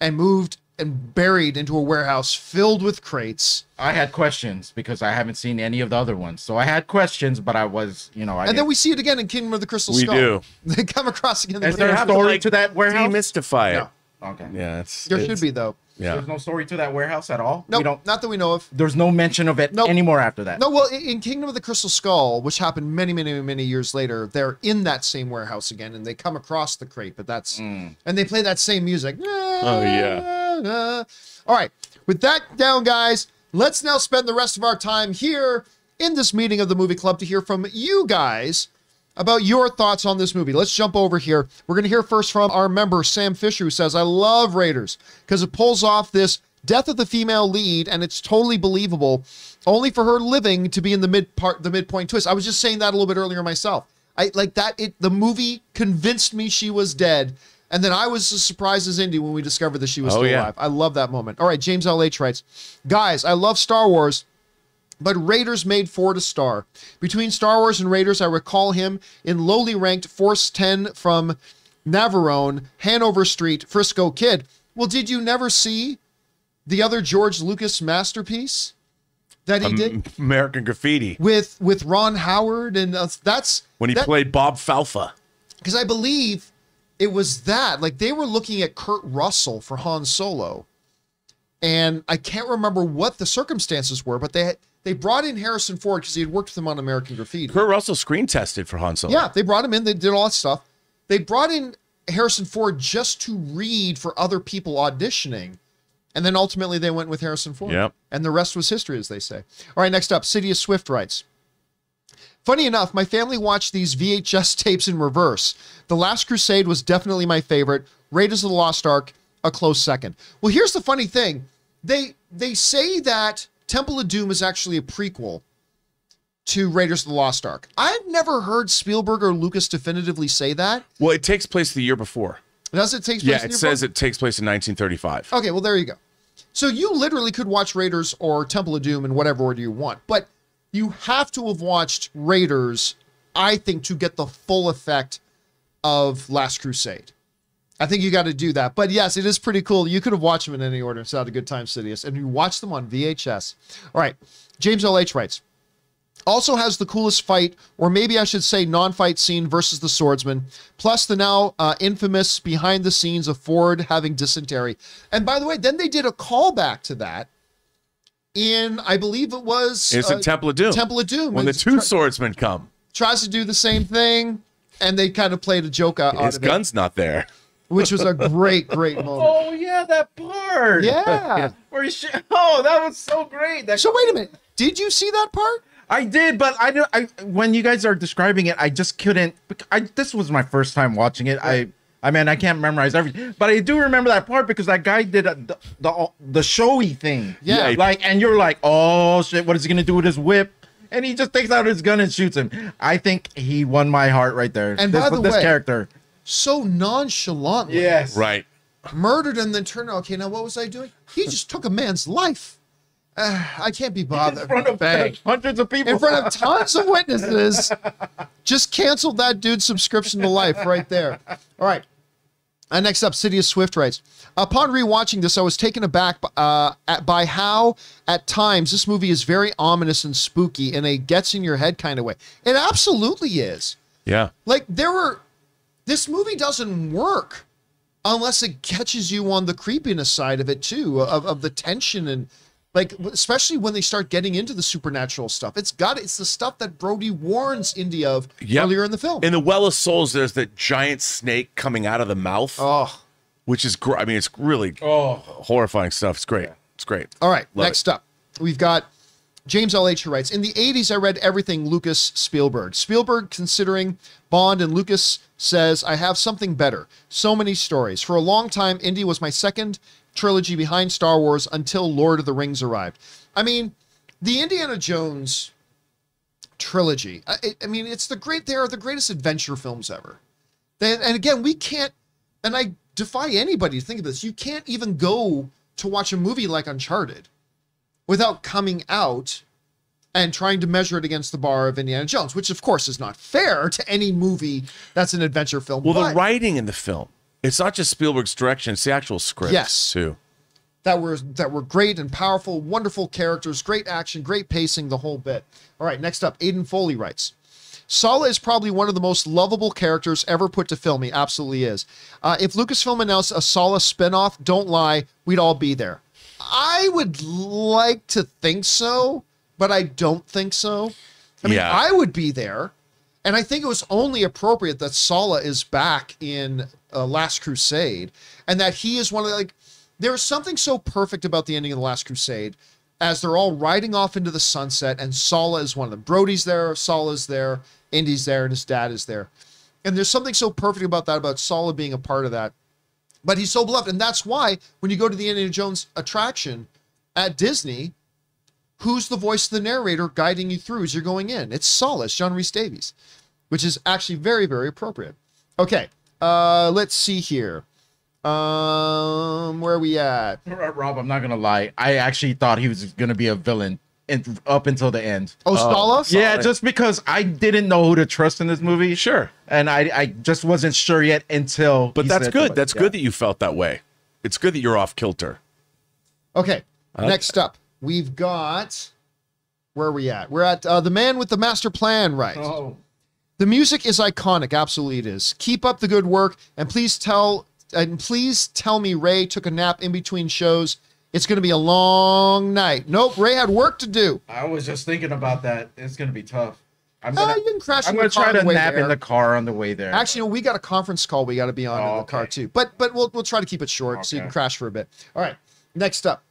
and moved and buried into a warehouse filled with crates. I had questions because I haven't seen any of the other ones. So I had questions, but I was, you know, I And didn't. Then we see it again in Kingdom of the Crystal Skull. We do. They come across again. Is there a story to, like, to that warehouse? Demystify it. No. Okay. Yeah, it's, there it's, should be, though. Yeah. There's no story to that warehouse at all? No, nope, not that we know of. There's no mention of it nope. anymore after that. No, well, in Kingdom of the Crystal Skull, which happened many, many, many years later, they're in that same warehouse again, and they come across the crate, but that's... Mm. And they play that same music. Oh, yeah. Nah. All right. With that down, guys, let's now spend the rest of our time here in this meeting of the Movie Club to hear from you guys about your thoughts on this movie. Let's jump over here. We're going to hear first from our member, Sam Fisher, who says, I love Raiders because it pulls off this death of the female lead, and it's totally believable, only for her living to be in the mid part, the midpoint twist. I was just saying that a little bit earlier myself. I like that. It, the movie convinced me she was dead, and then I was as surprised as Indy when we discovered that she was oh, still yeah. alive. I love that moment. All right, James L H writes, guys, I love Star Wars, but Raiders made Ford a star. Between Star Wars and Raiders, I recall him in lowly ranked Force ten from Navarone, Hanover Street, Frisco Kid. Well, did you never see the other George Lucas masterpiece that he um, did? American Graffiti. With with Ron Howard, and uh, that's... When he that, played Bob Falfa. Because I believe it was that. Like, they were looking at Kurt Russell for Han Solo. And I can't remember what the circumstances were, but they had... They brought in Harrison Ford because he had worked with him on American Graffiti. Kurt Russell screen tested for Han Solo. Yeah, they brought him in. They did all that stuff. They brought in Harrison Ford just to read for other people auditioning. And then ultimately they went with Harrison Ford. Yep. And the rest was history, as they say. All right, next up, Sidious Swift writes, funny enough, my family watched these V H S tapes in reverse. The Last Crusade was definitely my favorite. Raiders of the Lost Ark, a close second. Well, here's the funny thing. They, they say that Temple of Doom is actually a prequel to Raiders of the Lost Ark. I've never heard Spielberg or Lucas definitively say that. Well, it takes place the year before. Does it take place yeah, in the year before? Yeah, it says it takes place in nineteen thirty-five. Okay, well, there you go. So you literally could watch Raiders or Temple of Doom in whatever order you want, but you have to have watched Raiders, I think, to get the full effect of Last Crusade. I think you got to do that. But yes, it is pretty cool. You could have watched them in any order. It's not a good time, Sidious. And you watch them on V H S. All right. James L H writes, also has the coolest fight, or maybe I should say non-fight scene versus the swordsman, plus the now uh, infamous behind the scenes of Ford having dysentery. And by the way, then they did a callback to that in, I believe it was... It's uh, in Temple of Doom. Temple of Doom. When the two swordsmen come. Tries to do the same thing, and they kind of played a joke out, out of it. His gun's not there. Which was a great, great moment. Oh, yeah, that part. Yeah. Where she, oh, that was so great. That so wait a minute. Did you see that part? I did, but I don't. I, when you guys are describing it, I just couldn't. I, this was my first time watching it. Right. I I mean, I can't memorize everything. But I do remember that part because that guy did a, the, the, the showy thing. Yeah. yeah. Like, and you're like, oh, shit, what is he going to do with his whip? And he just takes out his gun and shoots him. I think he won my heart right there. And this, by the this way. This character. So nonchalantly, yes, right, murdered and then turned. Okay, now what was I doing? He just took a man's life. Uh, I can't be bothered. In front of Bang. hundreds of people, in front of tons of witnesses, just canceled that dude's subscription to life right there. All right. And next up, Sidious Swift writes, upon rewatching this, I was taken aback uh, at, by how, at times, this movie is very ominous and spooky in a gets in your head kind of way. It absolutely is. Yeah. Like there were. This movie doesn't work unless it catches you on the creepiness side of it, too, of, of the tension and, like, especially when they start getting into the supernatural stuff. It's got it's the stuff that Brody warns Indy of yep. earlier in the film. In The Well of Souls, there's that giant snake coming out of the mouth, oh. which is, gr I mean, it's really oh. horrifying stuff. It's great. It's great. All right, Love next it. up, we've got James L H, who writes, in the eighties, I read everything Lucas Spielberg. Spielberg considering Bond, and Lucas says, I have something better. So many stories. For a long time, Indy was my second trilogy behind Star Wars until Lord of the Rings arrived. I mean, the Indiana Jones trilogy, I, I mean, it's the great, they are the greatest adventure films ever. They, and again, we can't, and I defy anybody to think of this, you can't even go to watch a movie like Uncharted without coming out and trying to measure it against the bar of Indiana Jones, which of course is not fair to any movie that's an adventure film. Well, but the writing in the film, it's not just Spielberg's direction, it's the actual scripts, yes, too. That were, that were great and powerful, wonderful characters, great action, great pacing, the whole bit. All right, next up, Aidan Foley writes, Salah is probably one of the most lovable characters ever put to film. He absolutely is. Uh, if Lucasfilm announced a Salah spinoff, don't lie, we'd all be there. I would like to think so, but I don't think so. I mean, yeah. I would be there, and I think it was only appropriate that Salah is back in uh, Last Crusade, and that he is one of the, like, there's something so perfect about the ending of The Last Crusade as they're all riding off into the sunset, and Salah is one of them. Brody's there, Salah's there, Indy's there, and his dad is there. And there's something so perfect about that, about Salah being a part of that. But he's so beloved, and that's why when you go to the Indiana Jones attraction at Disney, who's the voice of the narrator guiding you through as you're going in? It's Salah, John Rhys-Davies, which is actually very, very appropriate. Okay, uh, let's see here. Um, where are we at? Rob, I'm not going to lie. I actually thought he was going to be a villain in, up until the end. Oh, Salah? Uh, yeah, just because I didn't know who to trust in this movie. Sure. And I, I just wasn't sure yet until... But that's good. Somebody. That's yeah. good that you felt that way. It's good that you're off kilter. Okay, okay. Next up. We've got, where are we at? We're at uh, The Man with the Master Plan, right? Oh. The music is iconic. Absolutely it is. Keep up the good work. And please tell, and please tell me Ray took a nap in between shows. It's going to be a long night. Nope, Ray had work to do. I was just thinking about that. It's going to be tough. I'm gonna, uh, you can crash I'm going to try to nap there. in the car on the way there. Actually, no, we got a conference call we got to be on oh, in the okay. car too. But but we'll, we'll try to keep it short okay. so you can crash for a bit. All right, next up.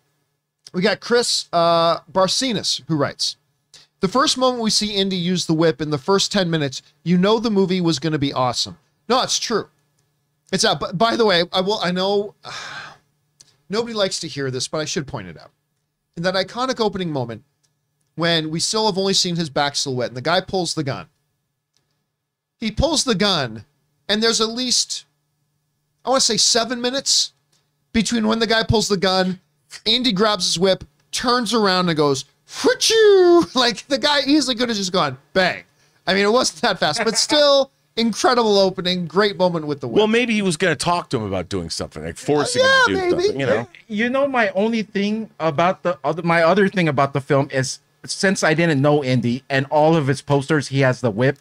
We got Chris uh, Barcinas, who writes, the first moment we see Indy use the whip in the first ten minutes, you know the movie was going to be awesome. No, it's true. It's out. But by the way, I will. I know uh, nobody likes to hear this, but I should point it out. In that iconic opening moment, when we still have only seen his back silhouette, and the guy pulls the gun. He pulls the gun, and there's at least, I want to say seven minutes between when the guy pulls the gun, Indy grabs his whip, turns around and goes, "Whoo!" Like the guy easily could have just gone bang. I mean, it wasn't that fast, but still incredible opening, great moment with the whip. Well, maybe he was going to talk to him about doing something, like forcing uh, yeah, him to do maybe. something. You know, you know, my only thing about the other, my other thing about the film is since I didn't know Indy and all of his posters, he has the whip.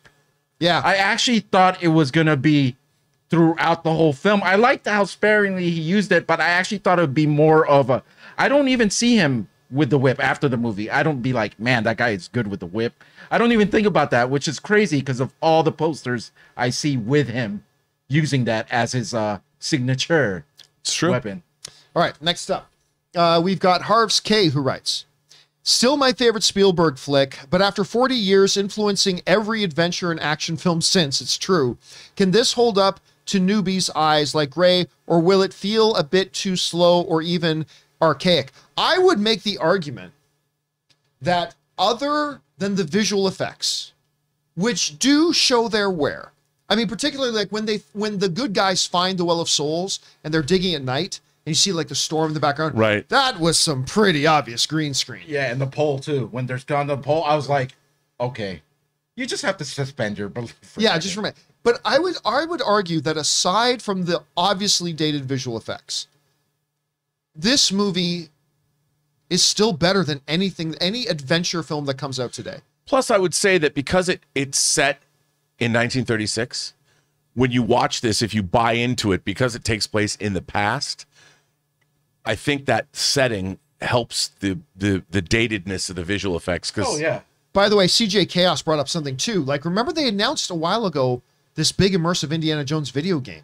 Yeah, I actually thought it was going to be throughout the whole film. I liked how sparingly he used it, but I actually thought it would be more of a. I don't even see him with the whip after the movie. I don't be like, man, that guy is good with the whip. I don't even think about that, which is crazy because of all the posters I see with him using that as his uh, signature it's true. weapon. All right, next up, uh, we've got Harves K, who writes, still my favorite Spielberg flick, but after forty years influencing every adventure and action film since, it's true. Can this hold up to newbies' eyes like Ray, or will it feel a bit too slow or even archaic? I would make the argument that other than the visual effects, which do show their wear, I mean, particularly like when they when the good guys find the Well of Souls and they're digging at night, and you see like the storm in the background. Right. That was some pretty obvious green screen. Yeah, and the pole too. When there's gone the pole, I was like, okay, you just have to suspend your belief. Yeah, just remember. But I would I would argue that aside from the obviously dated visual effects, this movie is still better than anything, any adventure film that comes out today. Plus, I would say that because it it's set in nineteen thirty-six, when you watch this, if you buy into it, because it takes place in the past, I think that setting helps the the, the datedness of the visual effects. Oh, yeah. By the way, C J Chaos brought up something, too. Like, remember they announced a while ago this big immersive Indiana Jones video game.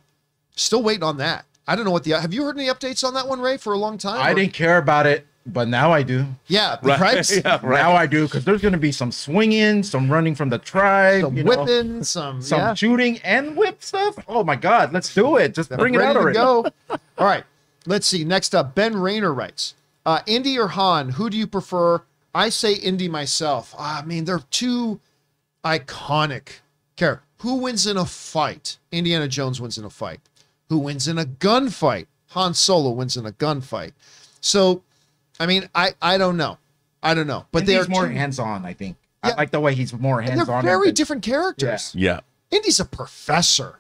Still waiting on that. I don't know what the, have you heard any updates on that one, Ray, for a long time? I or? didn't care about it But now I do. Yeah, the right. Tribes. Yeah, right. Now I do, because there's going to be some swinging, some running from the tribe, some you whipping, know, some some yeah. shooting and whip stuff. Oh my God, let's do it! Just They're bring it out already. Go. All right, let's see. Next up, Ben Rayner writes, uh, Indy or Han, who do you prefer? I say Indy myself. I mean, they're two iconic characters. Who wins in a fight? Indiana Jones wins in a fight. Who wins in a gunfight? Han Solo wins in a gunfight. So, I mean, I I don't know, I don't know. But they're more hands-on. I think yeah. I like the way he's more hands-on. They're very different characters. Yeah. yeah, Indy's a professor.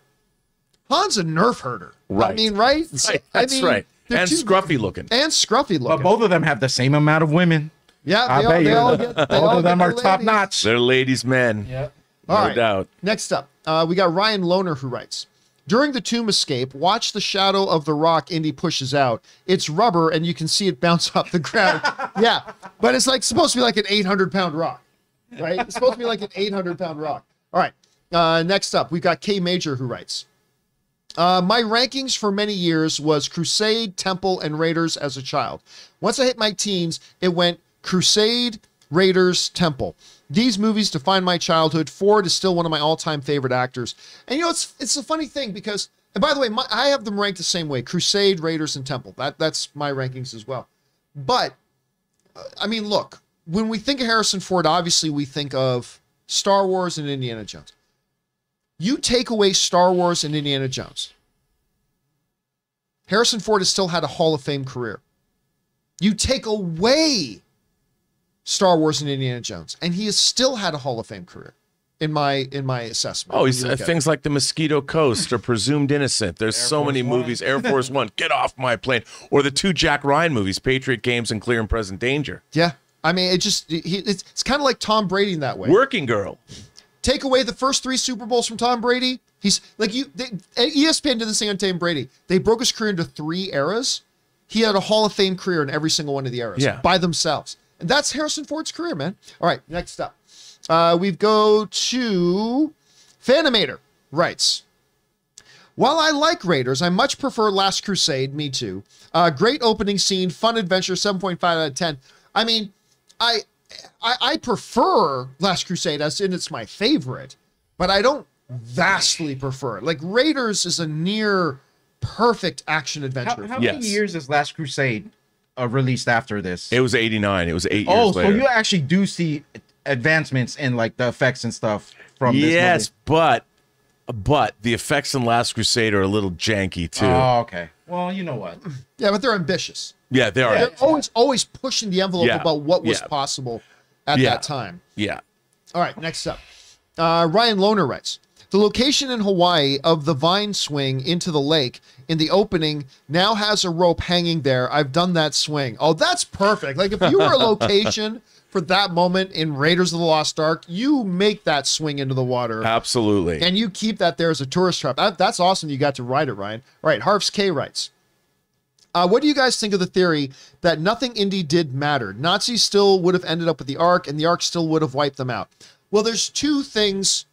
Han's a nerf herder. Right. I mean, right? right. I That's mean, right. And scruffy looking. And scruffy looking. But both of them have the same amount of women. Yeah, I bet you. Both of them are top notch. They're ladies' men. Yeah. All right. No doubt. Next up, uh, we got Ryan Lohner who writes, during the tomb escape, watch the shadow of the rock Indy pushes out. It's rubber, and you can see it bounce off the ground. Yeah, but it's like supposed to be like an eight hundred pound rock, right? It's supposed to be like an eight hundred pound rock. All right, uh, next up, we've got K Major who writes, uh, my rankings for many years was Crusade, Temple, and Raiders as a child. Once I hit my teens, it went Crusade, Raiders, Temple. These movies define my childhood. Ford is still one of my all-time favorite actors. And, you know, it's it's a funny thing because, and by the way, my, I have them ranked the same way, Crusade, Raiders, and Temple. That, that's my rankings as well. But, uh, I mean, look, when we think of Harrison Ford, obviously we think of Star Wars and Indiana Jones. You take away Star Wars and Indiana Jones, Harrison Ford has still had a Hall of Fame career. You take away Star Wars and Indiana Jones, and he has still had a Hall of Fame career, in my in my assessment. Oh, he's, uh, things it. like The Mosquito Coast or Presumed Innocent. There's Air so Force many One. movies. Air Force One, Get Off My Plane, or the two Jack Ryan movies, Patriot Games and Clear and Present Danger. Yeah, I mean, it just he, it's, it's kind of like Tom Brady in that way. Working Girl. Take away the first three Super Bowls from Tom Brady. He's like you. They, E S P N did the same on Tom Brady. They broke his career into three eras. He had a Hall of Fame career in every single one of the eras yeah. by themselves. And that's Harrison Ford's career, man. All right, next up. Uh, we go to Fanimator writes, while I like Raiders, I much prefer Last Crusade, me too. Uh, great opening scene, fun adventure, seven point five out of ten. I mean, I, I I prefer Last Crusade, as in it's my favorite, but I don't vastly prefer it. Like, Raiders is a near perfect action adventure. How, how yes. many years is Last Crusade? Uh, released after this? It was eighty-nine. It was eight years later. Oh, so you actually do see advancements in like the effects and stuff from this movie. Yes, but but the effects in Last Crusade are a little janky too. Oh, okay. Well, you know what? Yeah, but they're ambitious. Yeah, they are. They're always always pushing the envelope yeah. about what was yeah. possible at yeah. that time. Yeah. All right. Next up, uh, Ryan Lohner writes, the location in Hawaii of the vine swing into the lake in the opening now has a rope hanging there. I've done that swing. Oh, that's perfect. Like, if you were a location for that moment in Raiders of the Lost Ark, you make that swing into the water. Absolutely. And you keep that there as a tourist trap. That, that's awesome. You got to ride it, Ryan. All right. Harfs K writes, Uh, what do you guys think of the theory that nothing Indy did mattered? Nazis still would have ended up with the Ark, and the Ark still would have wiped them out. Well, there's two things.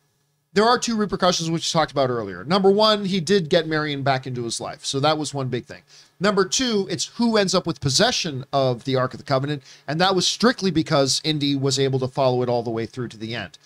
There are two repercussions, which we talked about earlier. Number one, he did get Marion back into his life. So that was one big thing. Number two, it's who ends up with possession of the Ark of the Covenant. And that was strictly because Indy was able to follow it all the way through to the end.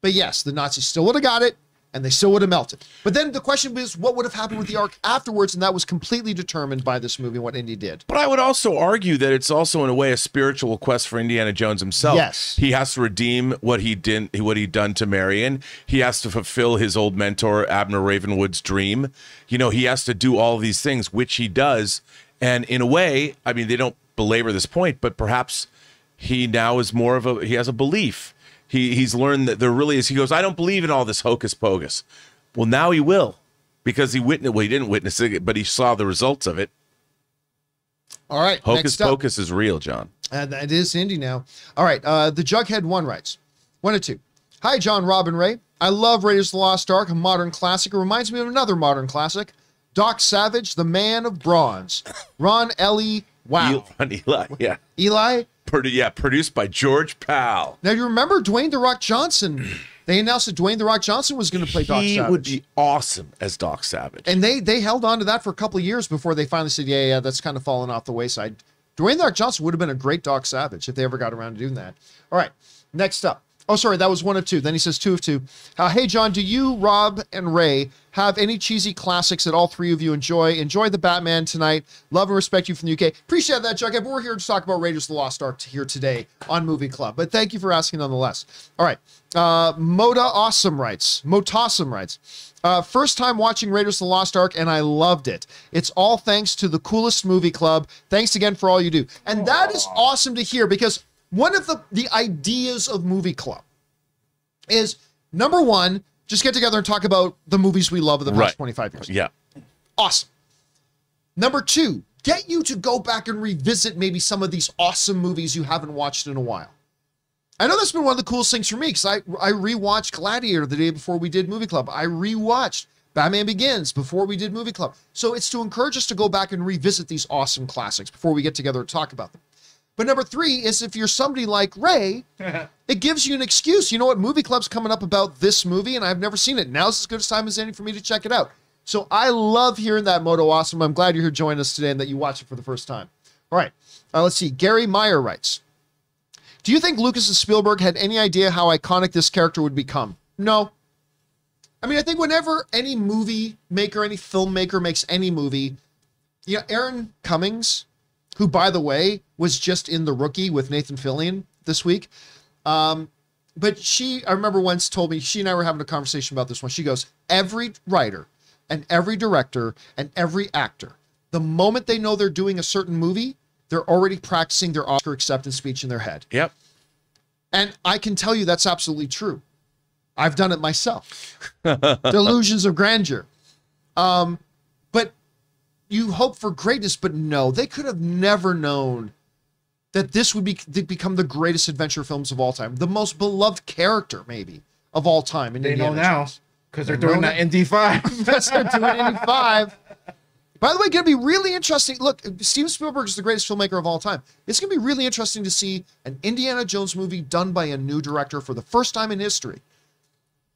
But yes, the Nazis still would have got it, and they still would have melted. But then the question was, what would have happened with the Ark afterwards? And that was completely determined by this movie, what Indy did. But I would also argue that it's also, in a way, a spiritual quest for Indiana Jones himself. Yes. He has to redeem what he didn't, what he'd done to Marion. He has to fulfill his old mentor, Abner Ravenwood's dream. You know, he has to do all these things, which he does. And in a way, I mean, they don't belabor this point, but perhaps he now is more of a, he has a belief. He, he's learned that there really is. He goes, I don't believe in all this hocus pocus. Well, now he will, because he witnessed, well, he didn't witness it, but he saw the results of it. All right. Hocus pocus is real, John. And it is Indy now. All right. Uh, the Jughead One writes, one or two. Hi, John, Rob, and Ray. I love Raiders of the Lost Ark, a modern classic. It reminds me of another modern classic, Doc Savage, the Man of Bronze. Ron Ellie. Wow. Ron Eli. Yeah. Eli. Produ yeah, produced by George Powell. Now, you remember Dwayne The Rock Johnson. They announced that Dwayne The Rock Johnson was going to play he Doc Savage. He would be awesome as Doc Savage. And they they held on to that for a couple of years before they finally said, yeah, yeah, that's kind of fallen off the wayside. Dwayne "Doc" Johnson would have been a great Doc Savage if they ever got around to doing that. All right, next up. Oh, sorry, that was one of two. Then he says two of two. Uh, hey, John, do you, Rob, and Ray have any cheesy classics that all three of you enjoy? Enjoy The Batman tonight. Love and respect you from the U K. Appreciate that, Jock. But we're here to talk about Raiders of the Lost Ark here today on Movie Club. But thank you for asking nonetheless. All right. Uh, Moda Awesome writes. Motawsome writes. Uh, first time watching Raiders of the Lost Ark, and I loved it. It's all thanks to the coolest movie club. Thanks again for all you do. And Aww. That is awesome to hear, because one of the, the ideas of Movie Club is, number one, just get together and talk about the movies we love of the past right. twenty-five years. Yeah. Awesome. Number two, get you to go back and revisit maybe some of these awesome movies you haven't watched in a while. I know that's been one of the coolest things for me, because I, I rewatched Gladiator the day before we did Movie Club. I rewatched Batman Begins before we did Movie Club. So it's to encourage us to go back and revisit these awesome classics before we get together and talk about them. But number three is, if you're somebody like Ray, it gives you an excuse. You know what? Movie Club's coming up about this movie, and I've never seen it. Now's as good a time as any for me to check it out. So I love hearing that, Moto Awesome. I'm glad you're here joining us today and that you watched it for the first time. All right. Uh, let's see. Gary Meyer writes, do you think Lucas and Spielberg had any idea how iconic this character would become? No. I mean, I think whenever any movie maker, any filmmaker makes any movie, you know, Aaron Cummings, who, by the way, was just in The Rookie with Nathan Fillion this week. Um, but she, I remember once told me, she and I were having a conversation about this one. She goes, every writer and every director and every actor, the moment they know they're doing a certain movie, they're already practicing their Oscar acceptance speech in their head. Yep. And I can tell you that's absolutely true. I've done it myself. Delusions of grandeur. Um, but you hope for greatness, but no, they could have never known that this would be become the greatest adventure films of all time, the most beloved character maybe of all time. In they Indiana know now because they're, they're doing that Indy five. That's they're doing Indy five. By the way, going to be really interesting. Look, Steven Spielberg is the greatest filmmaker of all time. It's going to be really interesting to see an Indiana Jones movie done by a new director for the first time in history.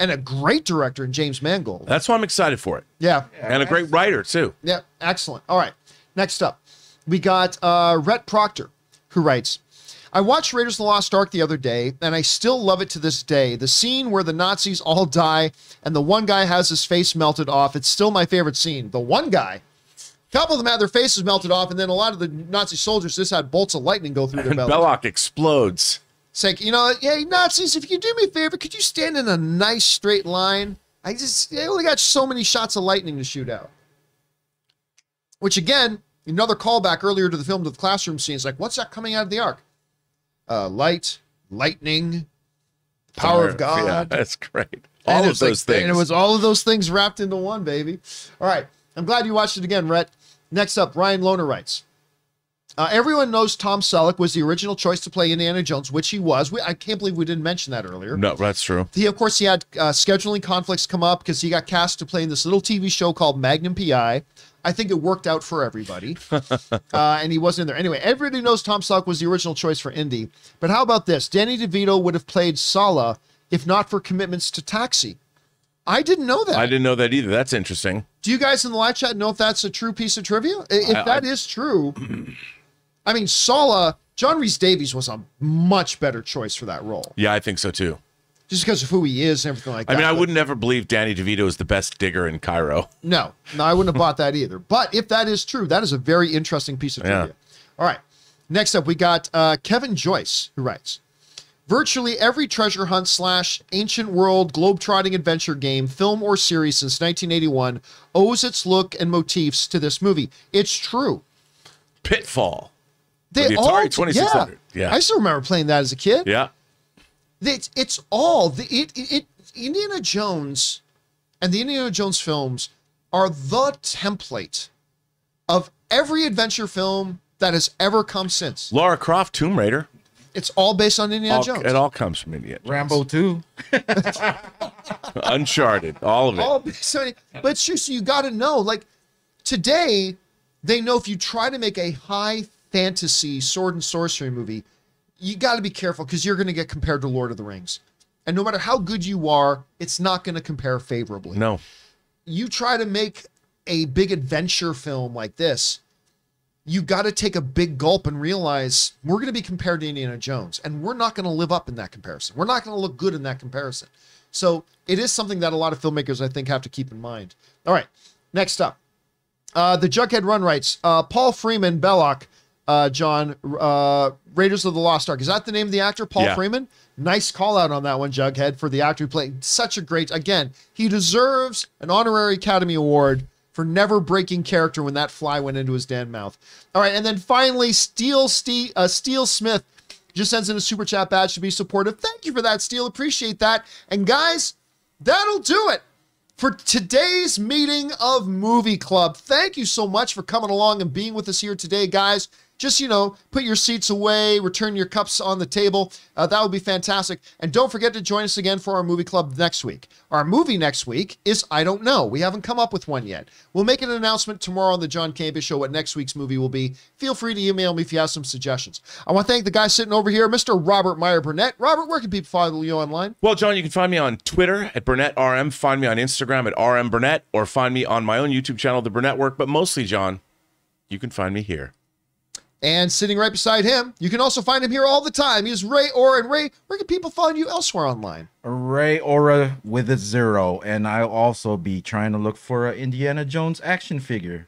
And a great director in James Mangold. That's why I'm excited for it. Yeah. yeah and a great writer, too. Yeah, excellent. All right, next up. We got uh, Rhett Proctor, who writes, I watched Raiders of the Lost Ark the other day, and I still love it to this day. The scene where the Nazis all die, and the one guy has his face melted off. It's still my favorite scene. The one guy. A couple of them had their faces melted off, and then a lot of the Nazi soldiers just had bolts of lightning go through their belly. Belloq explodes. It's like, you know, hey, Nazis, if you do me a favor, could you stand in a nice straight line? I just, I only got so many shots of lightning to shoot out. Which, again, another callback earlier to the film, to the classroom scene. It's like, what's that coming out of the Ark? Uh, light, lightning, power of God. Yeah, that's great. All of those things. And it was all of those things wrapped into one, baby. All right. I'm glad you watched it again, Rhett. Next up, Ryan Lohner writes, Uh, everyone knows Tom Selleck was the original choice to play Indiana Jones, which he was. We, I can't believe we didn't mention that earlier. No, that's true. He, of course, he had uh, scheduling conflicts come up because he got cast to play in this little T V show called Magnum P I. I think it worked out for everybody. uh, and he wasn't in there. Anyway, everybody knows Tom Selleck was the original choice for Indy. But how about this? Danny DeVito would have played Salah if not for commitments to Taxi. I didn't know that. I didn't know that either. That's interesting. Do you guys in the live chat know if that's a true piece of trivia? If I, that I, is true... I mean, Salah, John Rhys-Davies was a much better choice for that role. Yeah, I think so, too. Just because of who he is and everything like that. I mean, I wouldn't ever believe Danny DeVito is the best digger in Cairo. No, no, I wouldn't have bought that either. But if that is true, that is a very interesting piece of trivia. Yeah. All right, next up, we got uh, Kevin Joyce, who writes, virtually every treasure hunt slash ancient world globetrotting adventure game, film or series since nineteen eighty-one owes its look and motifs to this movie. It's true. Pitfall. They the Atari all, twenty-six hundred. Yeah. yeah, I still remember playing that as a kid. Yeah, it's it's all the it, it it Indiana Jones, and the Indiana Jones films are the template of every adventure film that has ever come since. Lara Croft, Tomb Raider. It's all based on Indiana all, Jones. It all comes from Indiana Jones. Rambo two, Uncharted, all of it. All based on, but seriously, you got to know. Like today, they know if you try to make a high fantasy sword and sorcery movie, you got to be careful because you're going to get compared to Lord of the Rings, and no matter how good you are, it's not going to compare favorably. No, you try to make a big adventure film like this, you got to take a big gulp and realize we're going to be compared to Indiana Jones, and we're not going to live up in that comparison. We're not going to look good in that comparison. So it is something that a lot of filmmakers, I think, have to keep in mind. All right, next up, uh, the Jughead Run writes, uh, Paul Freeman, Belloq, uh, John, uh, Raiders of the Lost Ark. Is that the name of the actor, Paul yeah. Freeman? Nice call out on that one, Jughead, for the actor who played such a great, again, he deserves an honorary Academy Award for never breaking character when that fly went into his damn mouth. All right, and then finally, Steel, Steel, uh, Steel Smith just sends in a super chat badge to be supportive. Thank you for that, Steel. Appreciate that. And guys, that'll do it for today's meeting of Movie Club. Thank you so much for coming along and being with us here today, guys. Just, you know, put your seats away, return your cups on the table. Uh, that would be fantastic. And don't forget to join us again for our movie club next week. Our movie next week is I Don't Know. We haven't come up with one yet. We'll make an announcement tomorrow on the John Campea Show what next week's movie will be. Feel free to email me if you have some suggestions. I want to thank the guy sitting over here, Mister Robert Meyer Burnett. Robert, where can people follow you online? Well, John, you can find me on Twitter at Burnett R M. Find me on Instagram at R M Burnett. Or find me on my own YouTube channel, The Burnett Work. But mostly, John, you can find me here. And sitting right beside him, you can also find him here all the time. He's Ray Aura. And Ray, where can people find you elsewhere online? Ray Aura with a zero. And I'll also be trying to look for an Indiana Jones action figure.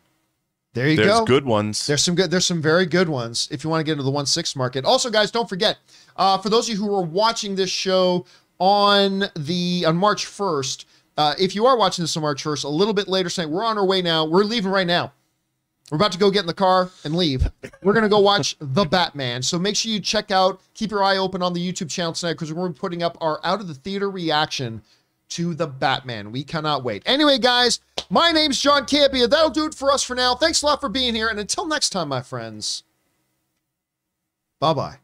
There you there's go. There's good ones. There's some good. There's some very good ones if you want to get into the one sixth market. Also, guys, don't forget, uh, for those of you who are watching this show on the on March first, uh, if you are watching this on March first, a little bit later tonight, we're on our way now. We're leaving right now. We're about to go get in the car and leave. We're going to go watch The Batman. So make sure you check out, keep your eye open on the YouTube channel tonight because we're putting up our out of the theater reaction to The Batman. We cannot wait. Anyway, guys, my name's John Campea. That'll do it for us for now. Thanks a lot for being here. And until next time, my friends, bye-bye.